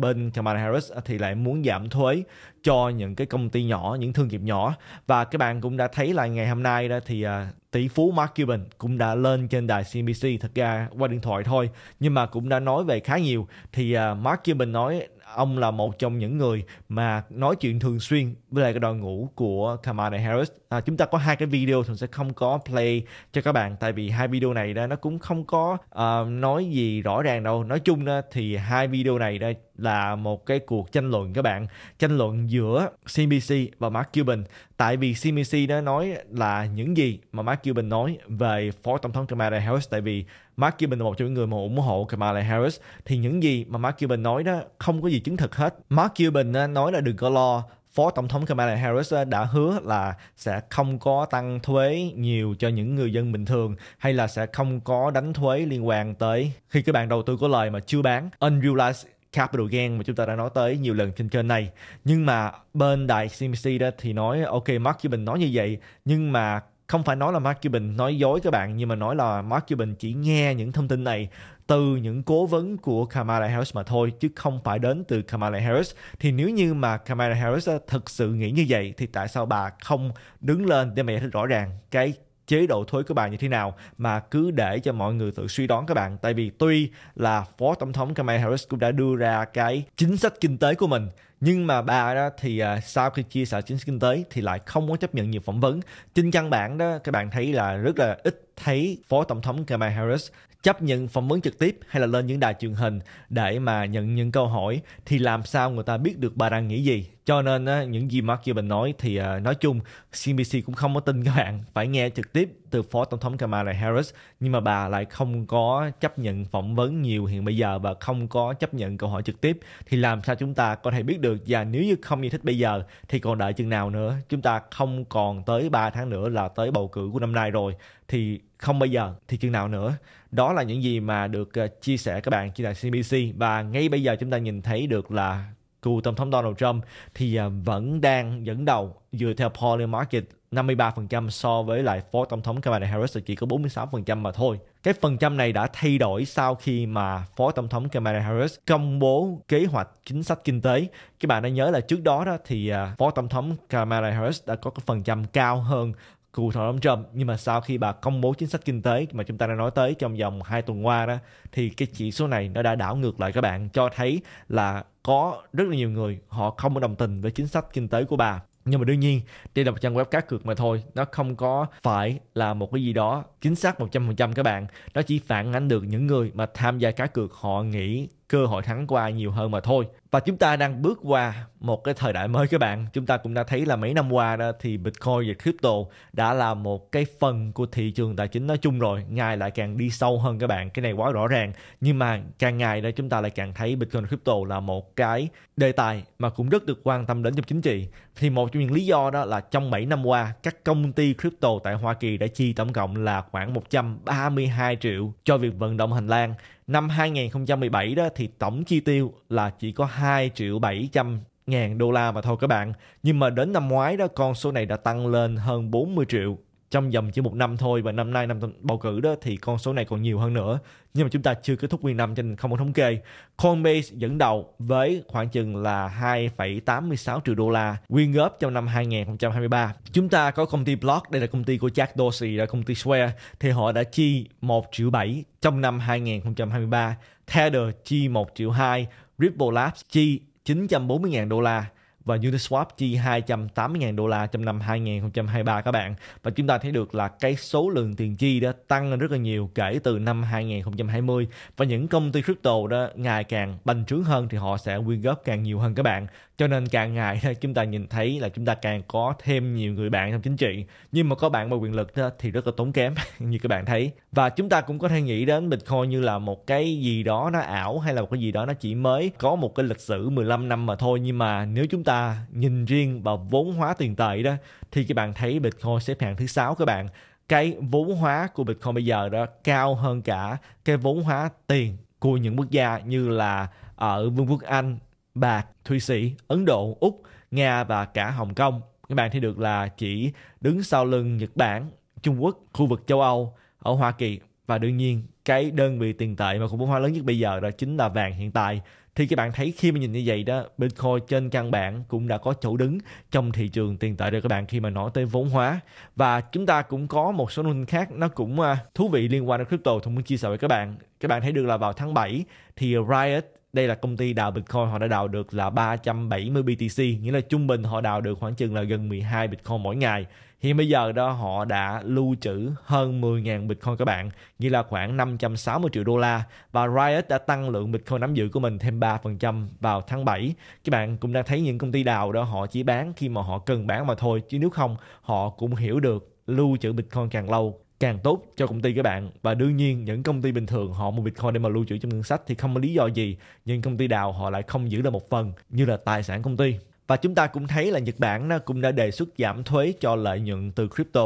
bên Kamala Harris thì lại muốn giảm thuế cho những cái công ty nhỏ, những thương nghiệp nhỏ. Và các bạn cũng đã thấy là ngày hôm nay đó thì tỷ phú Mark Cuban cũng đã lên trên đài C N B C, thật ra qua điện thoại thôi, nhưng mà cũng đã nói về khá nhiều. Thì Mark Cuban nói ông là một trong những người mà nói chuyện thường xuyên với lại cái đội ngũ của Kamala Harris. À, chúng ta có hai cái video thì sẽ không có play cho các bạn, tại vì hai video này đó, nó cũng không có uh, nói gì rõ ràng đâu. Nói chung đó, thì hai video này đó là một cái cuộc tranh luận các bạn, tranh luận giữa C N B C và Mark Cuban. Tại vì C N B C đã nói là những gì mà Mark Cuban nói về Phó Tổng thống Kamala Harris, tại vì Mark Cuban là một trong những người mà ủng hộ Kamala Harris, thì những gì mà Mark Cuban nói đó không có gì chứng thực hết. Mark Cuban nói là đừng có lo, Phó Tổng thống Kamala Harris đã hứa là sẽ không có tăng thuế nhiều cho những người dân bình thường, hay là sẽ không có đánh thuế liên quan tới khi các bạn đầu tư có lời mà chưa bán, unrealized capital gain mà chúng ta đã nói tới nhiều lần trên kênh này. Nhưng mà bên đài C N B C đó thì nói ok, Mark Cuban nói như vậy, nhưng mà không phải nói là Mark Cuban nói dối các bạn, nhưng mà nói là Mark Cuban chỉ nghe những thông tin này từ những cố vấn của Kamala Harris mà thôi, chứ không phải đến từ Kamala Harris. Thì nếu như mà Kamala Harris thực sự nghĩ như vậy thì tại sao bà không đứng lên để mà giải thích rõ ràng cái chế độ thuế của bà như thế nào, mà cứ để cho mọi người tự suy đoán các bạn. Tại vì tuy là Phó Tổng thống Kamala Harris cũng đã đưa ra cái chính sách kinh tế của mình, nhưng mà bà đó thì sau khi chia sẻ chính sách kinh tế thì lại không có chấp nhận nhiều phỏng vấn. Trên căn bản đó các bạn thấy là rất là ít thấy Phó Tổng thống Kamala Harris chấp nhận phỏng vấn trực tiếp hay là lên những đài truyền hình để mà nhận những câu hỏi, thì làm sao người ta biết được bà đang nghĩ gì. Cho nên những gì Mark Cuban nói thì nói chung C N B C cũng không có tin các bạn, phải nghe trực tiếp từ Phó Tổng thống Kamala Harris. Nhưng mà bà lại không có chấp nhận phỏng vấn nhiều hiện bây giờ và không có chấp nhận câu hỏi trực tiếp, thì làm sao chúng ta có thể biết được. Và nếu như không giải thích bây giờ thì còn đợi chừng nào nữa. Chúng ta không còn tới ba tháng nữa là tới bầu cử của năm nay rồi, thì không bây giờ thì chừng nào nữa. Đó là những gì mà được chia sẻ các bạn trên đài C N B C. Và ngay bây giờ chúng ta nhìn thấy được là cựu Tổng thống Donald Trump thì vẫn đang dẫn đầu dựa theo Poll Market năm mươi ba phần trăm so với lại Phó Tổng thống Kamala Harris chỉ có bốn mươi sáu phần trăm mà thôi. Cái phần trăm này đã thay đổi sau khi mà Phó Tổng thống Kamala Harris công bố kế hoạch chính sách kinh tế. Các bạn đã nhớ là trước đó đó thì Phó Tổng thống Kamala Harris đã có cái phần trăm cao hơn cựu Tổng thống Trump, nhưng mà sau khi bà công bố chính sách kinh tế mà chúng ta đã nói tới trong vòng hai tuần qua đó, thì cái chỉ số này nó đã đảo ngược lại các bạn, cho thấy là có rất là nhiều người họ không có đồng tình với chính sách kinh tế của bà. Nhưng mà đương nhiên đây là một trang web cá cược mà thôi, nó không có phải là một cái gì đó chính xác một trăm phần trăm các bạn. Nó chỉ phản ánh được những người mà tham gia cá cược họ nghĩ cơ hội thắng qua nhiều hơn mà thôi. Và chúng ta đang bước qua một cái thời đại mới các bạn. Chúng ta cũng đã thấy là mấy năm qua đó thì Bitcoin và crypto đã là một cái phần của thị trường tài chính nói chung rồi. Ngày lại càng đi sâu hơn các bạn. Cái này quá rõ ràng. Nhưng mà càng ngày đó chúng ta lại càng thấy Bitcoin và crypto là một cái đề tài mà cũng rất được quan tâm đến trong chính trị. Thì một trong những lý do đó là trong bảy năm qua, các công ty crypto tại Hoa Kỳ đã chi tổng cộng là khoảng một trăm ba mươi hai triệu cho việc vận động hành lang. Năm hai nghìn không trăm mười bảy đó thì tổng chi tiêu là chỉ có hai triệu bảy trăm ngàn đô la mà thôi các bạn. Nhưng mà đến năm ngoái đó con số này đã tăng lên hơn bốn mươi triệu trong vòng chỉ một năm thôi. Và năm nay năm bầu cử đó thì con số này còn nhiều hơn nữa. Nhưng mà chúng ta chưa kết thúc nguyên năm cho nên không có thống kê. Coinbase dẫn đầu với khoảng chừng là hai phẩy tám mươi sáu triệu đô la quyên góp trong năm hai nghìn không trăm hai mươi ba. Chúng ta có công ty Block, đây là công ty của Jack Dorsey, là công ty Square, thì họ đã chi một triệu bảy trong năm hai nghìn không trăm hai mươi ba. Tether chi một triệu hai, Ripple Labs chi chín trăm bốn mươi ngàn đô la. Và Uniswap chi hai trăm tám mươi ngàn đô la trong năm hai nghìn không trăm hai mươi ba các bạn. Và chúng ta thấy được là cái số lượng tiền chi đã tăng rất là nhiều kể từ năm hai nghìn không trăm hai mươi. Và những công ty crypto đó ngày càng bành trướng hơn thì họ sẽ quyên góp càng nhiều hơn các bạn. Cho nên càng ngày chúng ta nhìn thấy là chúng ta càng có thêm nhiều người bạn trong chính trị. Nhưng mà có bạn bằng quyền lực đó thì rất là tốn kém như các bạn thấy. Và chúng ta cũng có thể nghĩ đến Bitcoin như là một cái gì đó nó ảo, hay là một cái gì đó nó chỉ mới có một cái lịch sử mười lăm năm mà thôi. Nhưng mà nếu chúng ta ta nhìn riêng vào vốn hóa tiền tệ đó thì các bạn thấy Bitcoin xếp hạng thứ sáu các bạn. Cái vốn hóa của Bitcoin bây giờ đó cao hơn cả cái vốn hóa tiền của những quốc gia như là ở Vương quốc Anh, Bạc, Thụy Sĩ, Ấn Độ, Úc, Nga và cả Hồng Kông. Các bạn thấy được là chỉ đứng sau lưng Nhật Bản, Trung Quốc, khu vực châu Âu, ở Hoa Kỳ. Và đương nhiên cái đơn vị tiền tệ mà của vốn hóa lớn nhất bây giờ đó chính là vàng hiện tại. Thì các bạn thấy khi mà nhìn như vậy đó, Bitcoin trên căn bản cũng đã có chỗ đứng trong thị trường tiền tệ rồi các bạn, khi mà nói tới vốn hóa. Và chúng ta cũng có một số thông tin khác nó cũng thú vị liên quan đến crypto tôi muốn chia sẻ với các bạn. Các bạn thấy được là vào tháng bảy thì Riot, đây là công ty đào Bitcoin, họ đã đào được là ba trăm bảy mươi B T C, nghĩa là trung bình họ đào được khoảng chừng là gần mười hai Bitcoin mỗi ngày. Hiện bây giờ đó họ đã lưu trữ hơn mười ngàn Bitcoin các bạn, nghĩa là khoảng năm trăm sáu mươi triệu đô la. Và Riot đã tăng lượng Bitcoin nắm giữ của mình thêm ba phần trăm vào tháng bảy. Các bạn cũng đã thấy những công ty đào đó họ chỉ bán khi mà họ cần bán mà thôi, chứ nếu không họ cũng hiểu được lưu trữ Bitcoin càng lâu càng tốt cho công ty các bạn. Và đương nhiên những công ty bình thường họ mua Bitcoin để mà lưu trữ trong ngân sách thì không có lý do gì, nhưng công ty đào họ lại không giữ được một phần như là tài sản công ty. Và chúng ta cũng thấy là Nhật Bản nó cũng đã đề xuất giảm thuế cho lợi nhuận từ crypto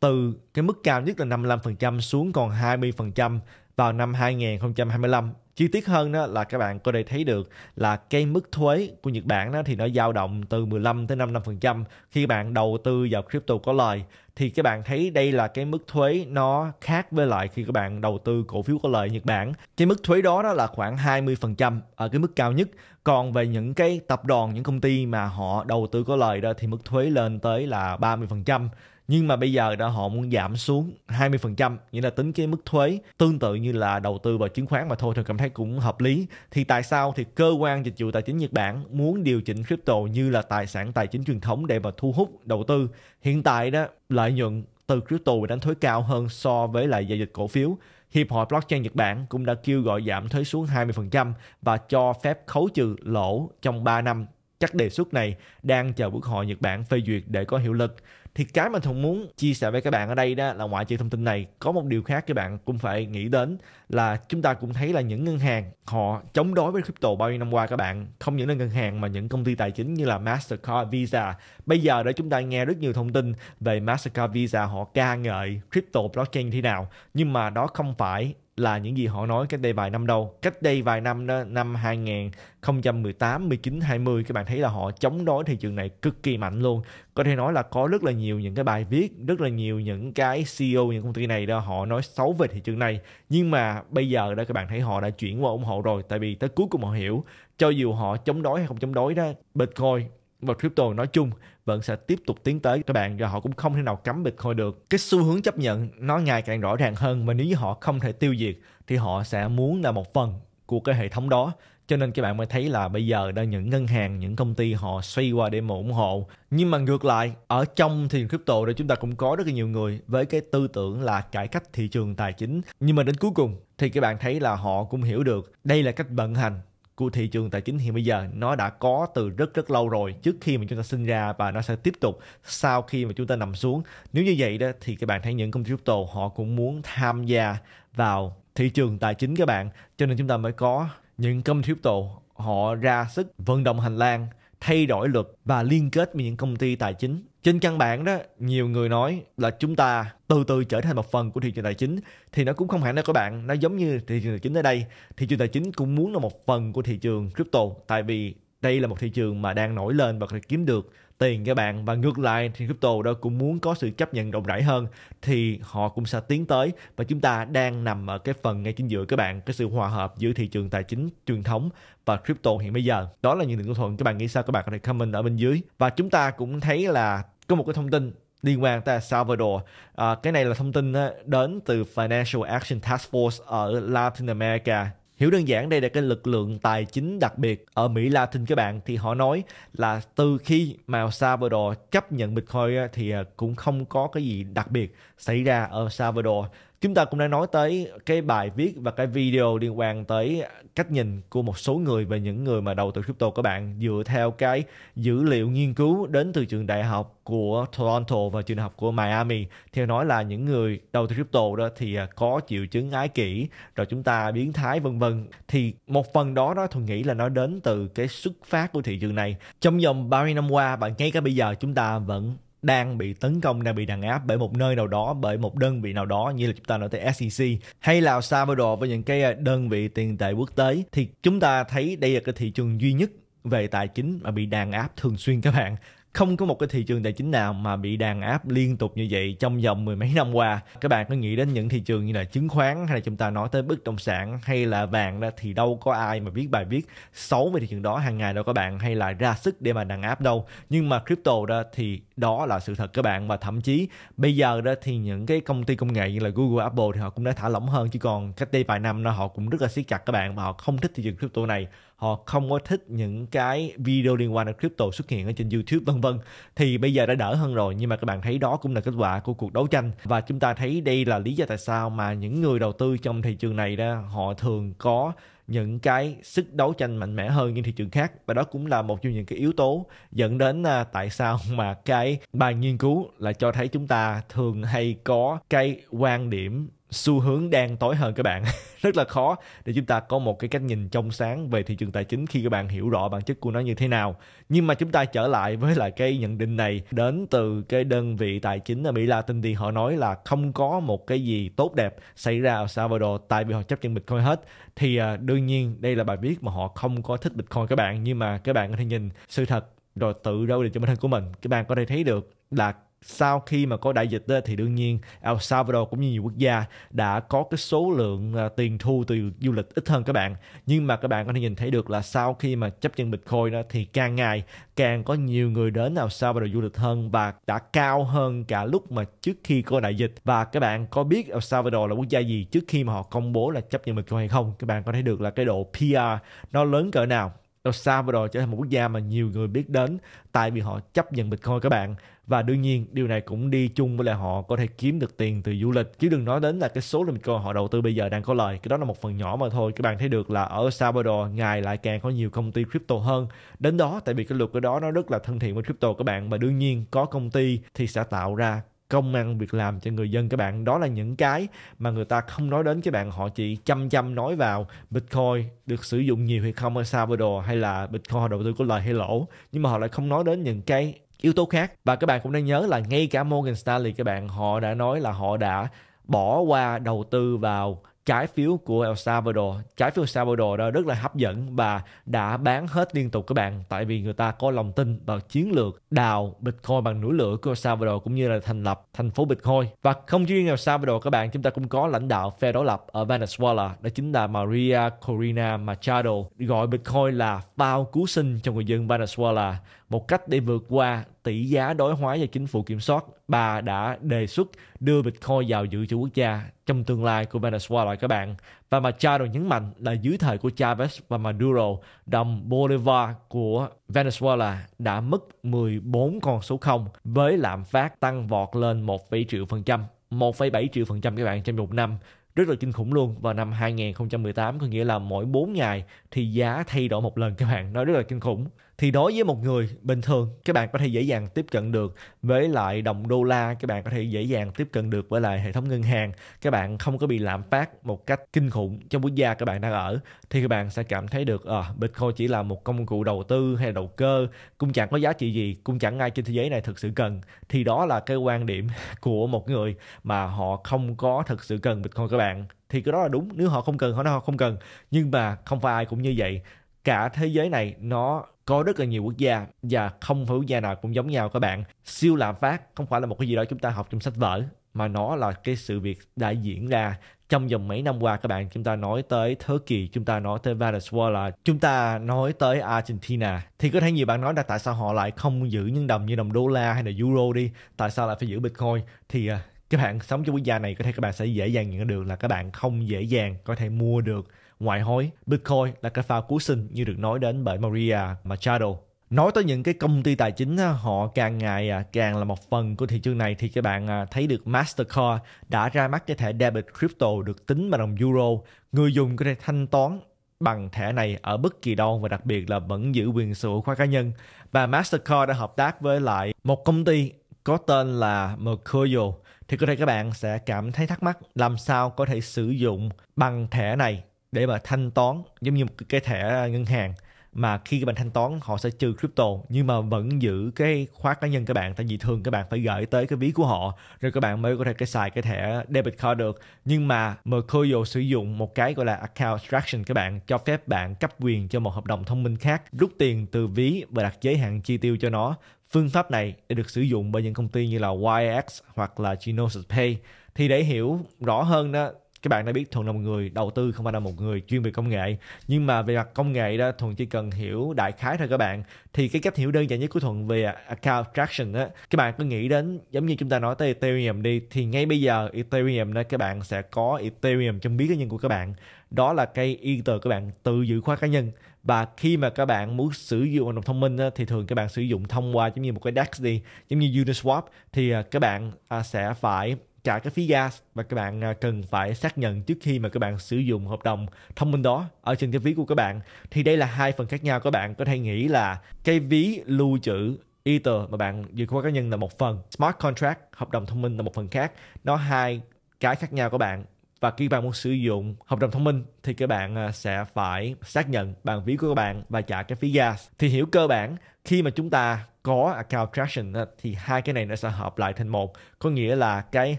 từ cái mức cao nhất là năm mươi lăm phần trăm xuống còn hai mươi phần trăm vào năm hai nghìn không trăm hai mươi lăm. Chi tiết hơn đó là các bạn có thể thấy được là cái mức thuế của Nhật Bản đó thì nó dao động từ mười lăm tới năm mươi lăm phần trăm khi bạn đầu tư vào crypto có lời. Thì các bạn thấy đây là cái mức thuế nó khác với lại khi các bạn đầu tư cổ phiếu có lợi Nhật Bản. Cái mức thuế đó, đó là khoảng hai mươi phần trăm ở cái mức cao nhất. Còn về những cái tập đoàn, những công ty mà họ đầu tư có lời đó thì mức thuế lên tới là ba mươi phần trăm. Nhưng mà bây giờ đã họ muốn giảm xuống hai mươi phần trăm, nghĩa là tính cái mức thuế tương tự như là đầu tư vào chứng khoán mà thôi, thì cảm thấy cũng hợp lý. Thì tại sao thì cơ quan dịch vụ tài chính Nhật Bản muốn điều chỉnh crypto như là tài sản tài chính truyền thống để mà thu hút đầu tư? Hiện tại đó lợi nhuận từ crypto bị đánh thuế cao hơn so với lại giao dịch cổ phiếu. Hiệp hội Blockchain Nhật Bản cũng đã kêu gọi giảm thuế xuống hai mươi phần trăm và cho phép khấu trừ lỗ trong ba năm. Các đề xuất này đang chờ Quốc hội Nhật Bản phê duyệt để có hiệu lực. Thì cái mà Thuận muốn chia sẻ với các bạn ở đây đó là ngoại trừ thông tin này, có một điều khác các bạn cũng phải nghĩ đến là chúng ta cũng thấy là những ngân hàng họ chống đối với crypto bao nhiêu năm qua các bạn. Không những là ngân hàng mà những công ty tài chính như là Mastercard, Visa. Bây giờ để chúng ta nghe rất nhiều thông tin về Mastercard, Visa, họ ca ngợi crypto blockchain thế nào. Nhưng mà đó không phải là những gì họ nói cách đây vài năm đâu. Cách đây vài năm đó, năm hai nghìn không trăm mười tám, mười chín, hai mươi, các bạn thấy là họ chống đối thị trường này cực kỳ mạnh luôn. Có thể nói là có rất là nhiều những cái bài viết, rất là nhiều những cái xê e ô những công ty này đó họ nói xấu về thị trường này. Nhưng mà bây giờ đó các bạn thấy họ đã chuyển qua ủng hộ rồi, tại vì tới cuối cùng họ hiểu cho dù họ chống đối hay không chống đối đó, Bitcoin và crypto nói chung vẫn sẽ tiếp tục tiến tới các bạn, và họ cũng không thể nào cấm Bitcoin được. Cái xu hướng chấp nhận nó ngày càng rõ ràng hơn, và nếu như họ không thể tiêu diệt thì họ sẽ muốn là một phần của cái hệ thống đó. Cho nên các bạn mới thấy là bây giờ đó, những ngân hàng, những công ty họ xoay qua để mà ủng hộ. Nhưng mà ngược lại, ở trong thị trường crypto đó chúng ta cũng có rất là nhiều người với cái tư tưởng là cải cách thị trường tài chính. Nhưng mà đến cuối cùng thì các bạn thấy là họ cũng hiểu được đây là cách vận hành của thị trường tài chính hiện bây giờ. Nó đã có từ rất rất lâu rồi, trước khi mà chúng ta sinh ra, và nó sẽ tiếp tục sau khi mà chúng ta nằm xuống. Nếu như vậy đó thì các bạn thấy những công ty crypto họ cũng muốn tham gia vào thị trường tài chính các bạn. Cho nên chúng ta mới có những công ty crypto họ ra sức vận động hành lang, thay đổi luật và liên kết với những công ty tài chính. Trên căn bản đó, nhiều người nói là chúng ta từ từ trở thành một phần của thị trường tài chính, thì nó cũng không hẳn đâu các bạn. Nó giống như thị trường tài chính ở đây, thị trường tài chính cũng muốn là một phần của thị trường crypto, tại vì đây là một thị trường mà đang nổi lên và có thể kiếm được tiền các bạn. Và ngược lại thì crypto đó cũng muốn có sự chấp nhận rộng rãi hơn, thì họ cũng sẽ tiến tới. Và chúng ta đang nằm ở cái phần ngay chính giữa các bạn, cái sự hòa hợp giữa thị trường tài chính truyền thống và crypto hiện bây giờ. Đó là những định thuận. Các bạn nghĩ sao? Các bạn có thể comment ở bên dưới. Và chúng ta cũng thấy là có một cái thông tin liên quan tới El Salvador. À, cái này là thông tin đến từ Financial Action Task Force ở Latin America. Hiểu đơn giản đây là cái lực lượng tài chính đặc biệt ở Mỹ Latin các bạn, thì họ nói là từ khi mà El Salvador chấp nhận Bitcoin thì cũng không có cái gì đặc biệt xảy ra ở El Salvador. Chúng ta cũng đã nói tới cái bài viết và cái video liên quan tới cách nhìn của một số người về những người mà đầu tư crypto các bạn, dựa theo cái dữ liệu nghiên cứu đến từ trường đại học của Toronto và trường đại học của Miami, thì nói là những người đầu tư crypto đó thì có triệu chứng ái kỷ, rồi chúng ta biến thái vân vân. Thì một phần đó đó tôi nghĩ là nó đến từ cái xuất phát của thị trường này. Trong vòng ba mươi năm qua, và ngay cả bây giờ chúng ta vẫn đang bị tấn công, đang bị đàn áp bởi một nơi nào đó, bởi một đơn vị nào đó, như là chúng ta nói tới ét e xê hay là El Salvador với những cái đơn vị tiền tệ quốc tế. Thì chúng ta thấy đây là cái thị trường duy nhất về tài chính mà bị đàn áp thường xuyên các bạn. Không có một cái thị trường tài chính nào mà bị đàn áp liên tục như vậy trong vòng mười mấy năm qua. Các bạn có nghĩ đến những thị trường như là chứng khoán, hay là chúng ta nói tới bất động sản, hay là vàng đó, thì đâu có ai mà viết bài viết xấu về thị trường đó hàng ngày đâu các bạn, hay là ra sức để mà đàn áp đâu. Nhưng mà crypto đó thì đó là sự thật các bạn. Và thậm chí bây giờ đó thì những cái công ty công nghệ như là Google, Apple thì họ cũng đã thả lỏng hơn, chứ còn cách đây vài năm đó họ cũng rất là siết chặt các bạn. Và họ không thích thị trường crypto này, họ không có thích những cái video liên quan đến crypto xuất hiện ở trên YouTube vân vân. Thì bây giờ đã đỡ hơn rồi, nhưng mà các bạn thấy đó cũng là kết quả của cuộc đấu tranh. Và chúng ta thấy đây là lý do tại sao mà những người đầu tư trong thị trường này đó họ thường có những cái sức đấu tranh mạnh mẽ hơn những thị trường khác. Và đó cũng là một trong những cái yếu tố dẫn đến tại sao mà cái bài nghiên cứu là cho thấy chúng ta thường hay có cái quan điểm xu hướng đang tối hơn các bạn. Rất là khó để chúng ta có một cái cách nhìn trong sáng về thị trường tài chính khi các bạn hiểu rõ bản chất của nó như thế nào. Nhưng mà chúng ta trở lại với lại cái nhận định này đến từ cái đơn vị tài chính ở Mỹ Latin, thì họ nói là không có một cái gì tốt đẹp xảy ra ở El Salvador, tại vì họ chấp nhận Bitcoin hết. Thì đương nhiên đây là bài viết mà họ không có thích Bitcoin các bạn, nhưng mà các bạn có thể nhìn sự thật rồi tự rao đi cho bản thân của mình. Các bạn có thể thấy được là sau khi mà có đại dịch đó, thì đương nhiên El Salvador cũng như nhiều quốc gia đã có cái số lượng tiền thu từ du lịch ít hơn các bạn. Nhưng mà các bạn có thể nhìn thấy được là sau khi mà chấp nhận Bitcoin đó, thì càng ngày càng có nhiều người đến El Salvador du lịch hơn, và đã cao hơn cả lúc mà trước khi có đại dịch. Và các bạn có biết El Salvador là quốc gia gì trước khi mà họ công bố là chấp nhận Bitcoin hay không? Các bạn có thấy được là cái độ pê e rờ nó lớn cỡ nào. El Salvador trở thành một quốc gia mà nhiều người biết đến tại vì họ chấp nhận Bitcoin các bạn. Và đương nhiên điều này cũng đi chung với lại họ có thể kiếm được tiền từ du lịch, chứ đừng nói đến là cái số lượng Bitcoin họ đầu tư bây giờ đang có lời. Cái đó là một phần nhỏ mà thôi. Các bạn thấy được là ở El Salvador ngày lại càng có nhiều công ty crypto hơn đến đó, tại vì cái luật của đó nó rất là thân thiện với crypto các bạn. Và đương nhiên có công ty thì sẽ tạo ra công ăn việc làm cho người dân các bạn. Đó là những cái mà người ta không nói đến các bạn. Họ chỉ chăm chăm nói vào Bitcoin được sử dụng nhiều hay không ở Salvador, hay là Bitcoin đầu tư có lời hay lỗ, nhưng mà họ lại không nói đến những cái yếu tố khác. Và các bạn cũng nên nhớ là ngay cả Morgan Stanley các bạn, họ đã nói là họ đã bỏ qua đầu tư vào trái phiếu của El Salvador. Trái phiếu El Salvador đó rất là hấp dẫn và đã bán hết liên tục các bạn, tại vì người ta có lòng tin vào chiến lược đào Bitcoin bằng núi lửa của El Salvador, cũng như là thành lập thành phố Bitcoin. Và không riêng El Salvador các bạn, chúng ta cũng có lãnh đạo phe đối lập ở Venezuela, đó chính là María Corina Machado, gọi Bitcoin là phao cứu sinh cho người dân Venezuela. một cách để vượt qua tỷ giá đối hóa do chính phủ kiểm soát. Bà đã đề xuất đưa Bitcoin vào dự trữ quốc gia trong tương lai của Venezuela các bạn. Và Machado nhấn mạnh là dưới thời của Chavez và Maduro, đồng Bolivar của Venezuela đã mất mười bốn con số không với lạm phát tăng vọt lên một phẩy bảy triệu phần trăm, một phẩy bảy triệu phần trăm các bạn trong một năm. Rất là kinh khủng luôn. Vào năm hai nghìn không trăm mười tám có nghĩa là mỗi bốn ngày thì giá thay đổi một lần các bạn. Nó rất là kinh khủng. Thì đối với một người bình thường, các bạn có thể dễ dàng tiếp cận được với lại đồng đô la, các bạn có thể dễ dàng tiếp cận được với lại hệ thống ngân hàng, các bạn không có bị lạm phát một cách kinh khủng trong quốc gia các bạn đang ở, thì các bạn sẽ cảm thấy được à, Bitcoin chỉ là một công cụ đầu tư hay đầu cơ, cũng chẳng có giá trị gì, cũng chẳng ai trên thế giới này thực sự cần. Thì đó là cái quan điểm của một người mà họ không có thực sự cần Bitcoin các bạn. Thì cái đó là đúng, nếu họ không cần, họ nói họ không cần. Nhưng mà không phải ai cũng như vậy. Cả thế giới này nó có rất là nhiều quốc gia và không phải quốc gia nào cũng giống nhau các bạn. Siêu lạm phát không phải là một cái gì đó chúng ta học trong sách vở, mà nó là cái sự việc đã diễn ra trong vòng mấy năm qua các bạn. Chúng ta nói tới Turkey, chúng ta nói tới Venezuela, chúng ta nói tới Argentina. Thì có thể nhiều bạn nói là tại sao họ lại không giữ những đồng như đồng đô la hay là euro đi, tại sao lại phải giữ Bitcoin? Thì các bạn sống trong quốc gia này có thể các bạn sẽ dễ dàng nhận được là các bạn không dễ dàng có thể mua được ngoại hối. Bitcoin là cái phao cứu sinh như được nói đến bởi Maria Machado. Nói tới những cái công ty tài chính họ càng ngày càng là một phần của thị trường này, thì các bạn thấy được Mastercard đã ra mắt cái thẻ debit crypto được tính bằng đồng euro. Người dùng có thể thanh toán bằng thẻ này ở bất kỳ đâu và đặc biệt là vẫn giữ quyền sở hữu của cá nhân. Và Mastercard đã hợp tác với lại một công ty có tên là Mercurial. Thì có thể các bạn sẽ cảm thấy thắc mắc làm sao có thể sử dụng bằng thẻ này để mà thanh toán giống như một cái thẻ ngân hàng, mà khi các bạn thanh toán họ sẽ trừ crypto nhưng mà vẫn giữ cái khóa cá nhân các bạn, tại vì thường các bạn phải gửi tới cái ví của họ rồi các bạn mới có thể cái xài cái thẻ debit card được. Nhưng mà Mercurial sử dụng một cái gọi là account abstraction các bạn, cho phép bạn cấp quyền cho một hợp đồng thông minh khác rút tiền từ ví và đặt giới hạn chi tiêu cho nó. Phương pháp này được sử dụng bởi những công ty như là i ích hoặc là Genesis Pay. Thì để hiểu rõ hơn đó, các bạn đã biết Thuận là một người đầu tư, không phải là một người chuyên về công nghệ. Nhưng mà về mặt công nghệ đó, Thuận chỉ cần hiểu đại khái thôi các bạn. Thì cái cách hiểu đơn giản nhất của Thuận về account abstraction á, các bạn cứ nghĩ đến giống như chúng ta nói tới Ethereum đi. Thì ngay bây giờ Ethereum đó, các bạn sẽ có Ethereum trong ví cá nhân của các bạn. Đó là cây Ether các bạn tự giữ khóa cá nhân. Và khi mà các bạn muốn sử dụng đồng thông minh á, thì thường các bạn sử dụng thông qua giống như một cái đê e ích đi, giống như Uniswap. Thì các bạn sẽ phải trả cái phí gas và các bạn cần phải xác nhận trước khi mà các bạn sử dụng hợp đồng thông minh đó ở trên cái ví của các bạn. Thì đây là hai phần khác nhau các bạn. Có thể nghĩ là cái ví lưu trữ Ether mà bạn dự khóa cá nhân là một phần, smart contract hợp đồng thông minh là một phần khác. Nó hai cái khác nhau các bạn. Và khi bạn muốn sử dụng hợp đồng thông minh thì các bạn sẽ phải xác nhận bằng ví của các bạn và trả cái phí gas. Thì hiểu cơ bản khi mà chúng ta có account abstraction thì hai cái này nó sẽ hợp lại thành một. Có nghĩa là cái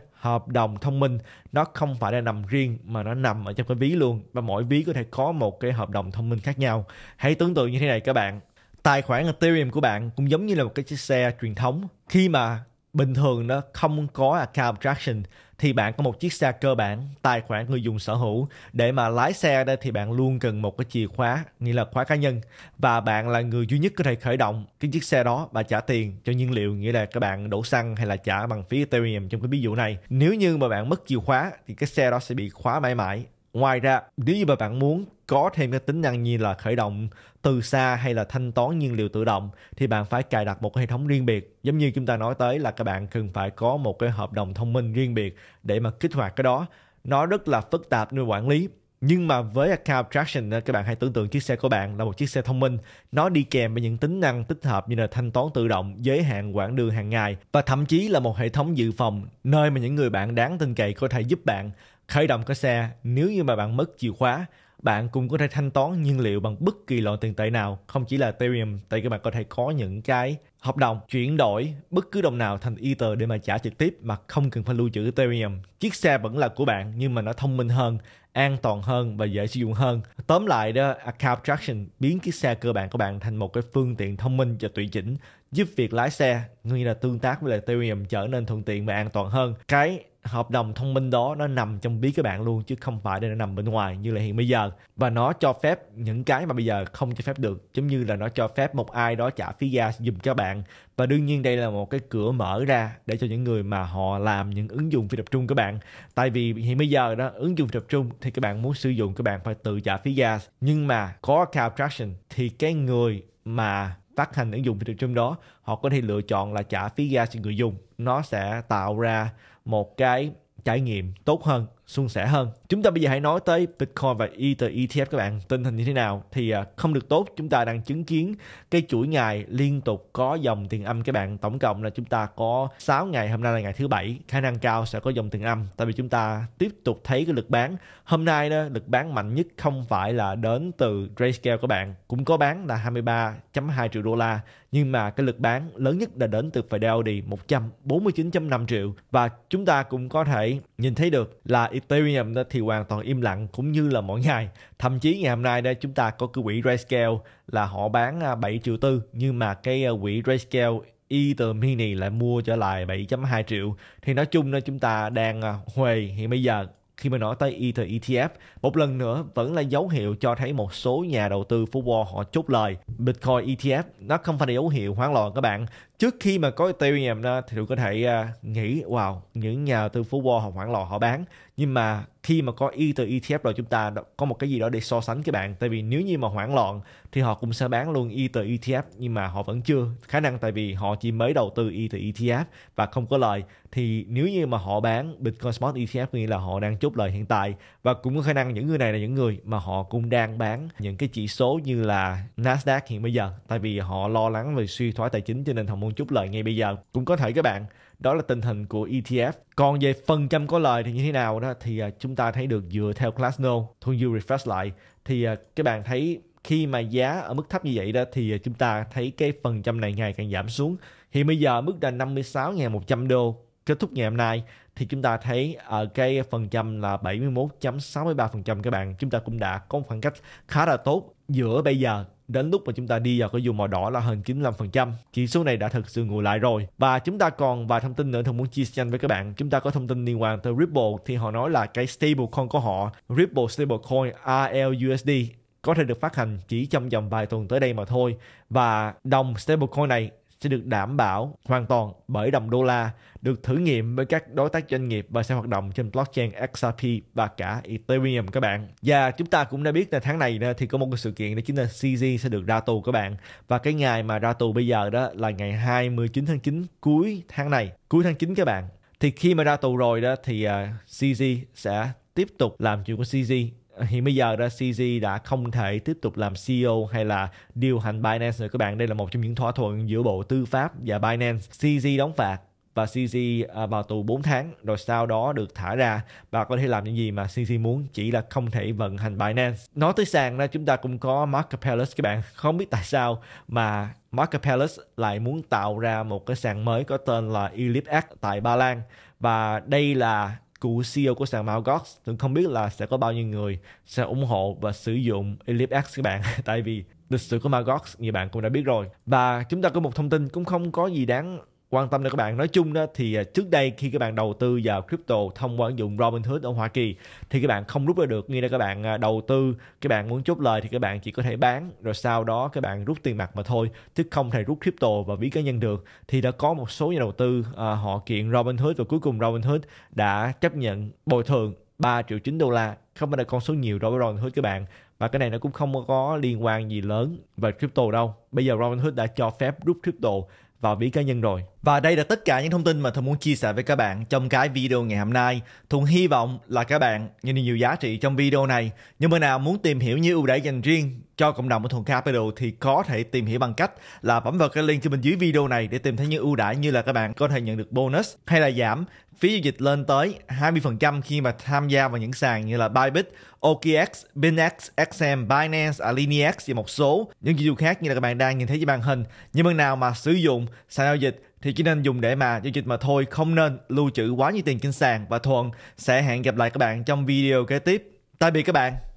hợp đồng thông minh nó không phải là nằm riêng mà nó nằm ở trong cái ví luôn. Và mỗi ví có thể có một cái hợp đồng thông minh khác nhau. Hãy tưởng tượng như thế này các bạn. Tài khoản Ethereum của bạn cũng giống như là một cái chiếc xe truyền thống. Khi mà bình thường nó không có account abstraction thì bạn có một chiếc xe cơ bản, tài khoản người dùng sở hữu. Để mà lái xe đây thì bạn luôn cần một cái chìa khóa, nghĩa là khóa cá nhân. Và bạn là người duy nhất có thể khởi động cái chiếc xe đó và trả tiền cho nhiên liệu, nghĩa là các bạn đổ xăng hay là trả bằng phí Ethereum trong cái ví dụ này. Nếu như mà bạn mất chìa khóa thì cái xe đó sẽ bị khóa mãi mãi. Ngoài ra, nếu như mà bạn muốn có thêm cái tính năng như là khởi động từ xa hay là thanh toán nhiên liệu tự động thì bạn phải cài đặt một cái hệ thống riêng biệt. Giống như chúng ta nói tới là các bạn cần phải có một cái hợp đồng thông minh riêng biệt để mà kích hoạt cái đó. Nó rất là phức tạp nuôi quản lý. Nhưng mà với account abstraction, các bạn hãy tưởng tượng chiếc xe của bạn là một chiếc xe thông minh. Nó đi kèm với những tính năng tích hợp như là thanh toán tự động, giới hạn quãng đường hàng ngày và thậm chí là một hệ thống dự phòng nơi mà những người bạn đáng tin cậy có thể giúp bạn khởi động cái xe nếu như mà bạn mất chìa khóa. Bạn cũng có thể thanh toán nhiên liệu bằng bất kỳ loại tiền tệ nào, không chỉ là Ethereum, tại các bạn có thể có những cái hợp đồng chuyển đổi bất cứ đồng nào thành Ether để mà trả trực tiếp mà không cần phải lưu trữ Ethereum. Chiếc xe vẫn là của bạn nhưng mà nó thông minh hơn, an toàn hơn và dễ sử dụng hơn. Tóm lại đó, account abstraction biến chiếc xe cơ bản của bạn thành một cái phương tiện thông minh và tùy chỉnh, giúp việc lái xe, như là tương tác với Ethereum trở nên thuận tiện và an toàn hơn. Cái hợp đồng thông minh đó nó nằm trong ví các bạn luôn, chứ không phải để nó nằm bên ngoài như là hiện bây giờ. Và nó cho phép những cái mà bây giờ không cho phép được, giống như là nó cho phép một ai đó trả phí gas giùm các bạn. Và đương nhiên đây là một cái cửa mở ra để cho những người mà họ làm những ứng dụng phi tập trung các bạn. Tại vì hiện bây giờ đó, ứng dụng phi tập trung thì các bạn muốn sử dụng các bạn phải tự trả phí gas. Nhưng mà có account abstraction thì cái người mà phát hành ứng dụng phi tập trung đó, họ có thể lựa chọn là trả phí gas cho người dùng. Nó sẽ tạo ra một cái trải nghiệm tốt hơn, suôn sẻ hơn. Chúng ta bây giờ hãy nói tới Bitcoin và Ether e tê ép các bạn. Tình hình như thế nào? Thì không được tốt. Chúng ta đang chứng kiến cái chuỗi ngày liên tục có dòng tiền âm các bạn. Tổng cộng là chúng ta có sáu ngày. Hôm nay là ngày thứ bảy. Khả năng cao sẽ có dòng tiền âm. Tại vì chúng ta tiếp tục thấy cái lực bán. Hôm nay đó, lực bán mạnh nhất không phải là đến từ Grayscale các bạn. Cũng có bán là hai mươi ba phẩy hai triệu đô la. Nhưng mà cái lực bán lớn nhất là đến từ Fidelity một trăm bốn mươi chín phẩy năm triệu. Và chúng ta cũng có thể nhìn thấy được là Ethereum đó thì hoàn toàn im lặng cũng như là mỗi ngày. Thậm chí ngày hôm nay đây chúng ta có cái quỹ Grayscale là họ bán bảy triệu tư, nhưng mà cái quỹ Grayscale Ether Mini lại mua trở lại bảy phẩy hai triệu. Thì nói chung là chúng ta đang huề hiện bây giờ. Khi mà nói tới Ether e tê ép, một lần nữa vẫn là dấu hiệu cho thấy một số nhà đầu tư football họ chốt lời. Bitcoin e tê ép nó không phải là dấu hiệu hoảng loạn các bạn. Trước khi mà có Ethereum đó, thì có thể nghĩ wow, những nhà đầu tư football họ hoảng loạn họ bán. Nhưng mà khi mà có Ether e tê ép rồi chúng ta có một cái gì đó để so sánh các bạn. Tại vì nếu như mà hoảng loạn thì họ cũng sẽ bán luôn Ether e tê ép, nhưng mà họ vẫn chưa. Khả năng tại vì họ chỉ mới đầu tư Ether e tê ép và không có lời. Thì nếu như mà họ bán Bitcoin Spot e tê ép nghĩa là họ đang chốt lời hiện tại. Và cũng có khả năng những người này là những người mà họ cũng đang bán những cái chỉ số như là Nasdaq hiện bây giờ. Tại vì họ lo lắng về suy thoái tài chính cho nên họ muốn chốt lời ngay bây giờ. Cũng có thể các bạn. Đó là tình hình của e tê ép. Còn về phần trăm có lời thì như thế nào đó thì chúng ta thấy được dựa theo Glassnode. Thuận Du refresh lại thì các bạn thấy khi mà giá ở mức thấp như vậy đó thì chúng ta thấy cái phần trăm này ngày càng giảm xuống. Hiện bây giờ mức là năm mươi sáu nghìn một trăm đô. Kết thúc ngày hôm nay thì chúng ta thấy ở cái phần trăm là bảy mươi mốt phẩy sáu ba phần trăm các bạn. Chúng ta cũng đã có khoảng cách khá là tốt giữa bây giờ đến lúc mà chúng ta đi vào cái vùng màu đỏ là hơn chín mươi lăm phần trăm. Chỉ số này đã thực sự nguội lại rồi. Và chúng ta còn vài thông tin nữa thường muốn chia sẻ với các bạn. Chúng ta có thông tin liên quan tới Ripple thì họ nói là cái stablecoin của họ, Ripple stablecoin R L U S D có thể được phát hành chỉ trong vòng vài tuần tới đây mà thôi. Và đồng stablecoin này sẽ được đảm bảo hoàn toàn bởi đồng đô la, được thử nghiệm với các đối tác doanh nghiệp và sẽ hoạt động trên blockchain X R P và cả Ethereum các bạn. Và chúng ta cũng đã biết là tháng này thì có một cái sự kiện đó chính là C Z sẽ được ra tù các bạn. Và cái ngày mà ra tù bây giờ đó là ngày hai mươi chín tháng chín cuối tháng này, cuối tháng chín các bạn. Thì khi mà ra tù rồi đó thì C Z sẽ tiếp tục làm chuyện của C Z. Hiện bây giờ đó C Z đã không thể tiếp tục làm C E O hay là điều hành Binance rồi các bạn. Đây là một trong những thỏa thuận giữa Bộ Tư pháp và Binance. C Z đóng phạt và C Z vào tù bốn tháng rồi sau đó được thả ra và có thể làm những gì mà C Z muốn, chỉ là không thể vận hành Binance. Nói tới sàn đó chúng ta cũng có Market Palace các bạn. Không biết tại sao mà Market Palace lại muốn tạo ra một cái sàn mới có tên là Ellipse Act tại Ba Lan. Và đây là cụ C E O của sàn Malgox. Tôi không biết là sẽ có bao nhiêu người sẽ ủng hộ và sử dụng Ellipse Act các bạn. Tại vì lịch sử của Malgox như bạn cũng đã biết rồi. Và chúng ta có một thông tin cũng không có gì đáng quan tâm đâu các bạn. Nói chung đó thì trước đây khi các bạn đầu tư vào crypto thông qua ứng dụng Robinhood ở Hoa Kỳ thì các bạn không rút ra được. Nghĩa là các bạn đầu tư, các bạn muốn chốt lời thì các bạn chỉ có thể bán rồi sau đó các bạn rút tiền mặt mà thôi, chứ không thể rút crypto và ví cá nhân được. Thì đã có một số nhà đầu tư à, họ kiện Robinhood và cuối cùng Robinhood đã chấp nhận bồi thường ba triệu chín đô la. Không phải là con số nhiều đối với Robinhood các bạn. Và cái này nó cũng không có liên quan gì lớn về crypto đâu. Bây giờ Robinhood đã cho phép rút crypto vào ví cá nhân rồi. Và đây là tất cả những thông tin mà Thuận muốn chia sẻ với các bạn trong cái video ngày hôm nay. Thuận hy vọng là các bạn nhận được nhiều giá trị trong video này. Những bạn nào muốn tìm hiểu những ưu đãi dành riêng cho cộng đồng của Thuận Capital thì có thể tìm hiểu bằng cách là bấm vào cái link trên bên dưới video này để tìm thấy những ưu đãi, như là các bạn có thể nhận được bonus hay là giảm phí giao dịch lên tới hai mươi phần trăm khi mà tham gia vào những sàn như là Bybit, O K X, Binx, X M, Binance, Alineax và một số những video khác như là các bạn đang nhìn thấy trên màn hình. Những bạn nào mà sử dụng sàn giao dịch thì chỉ nên dùng để mà giao dịch mà thôi, không nên lưu trữ quá nhiều tiền trên sàn. Và Thuận sẽ hẹn gặp lại các bạn trong video kế tiếp. Tạm biệt các bạn.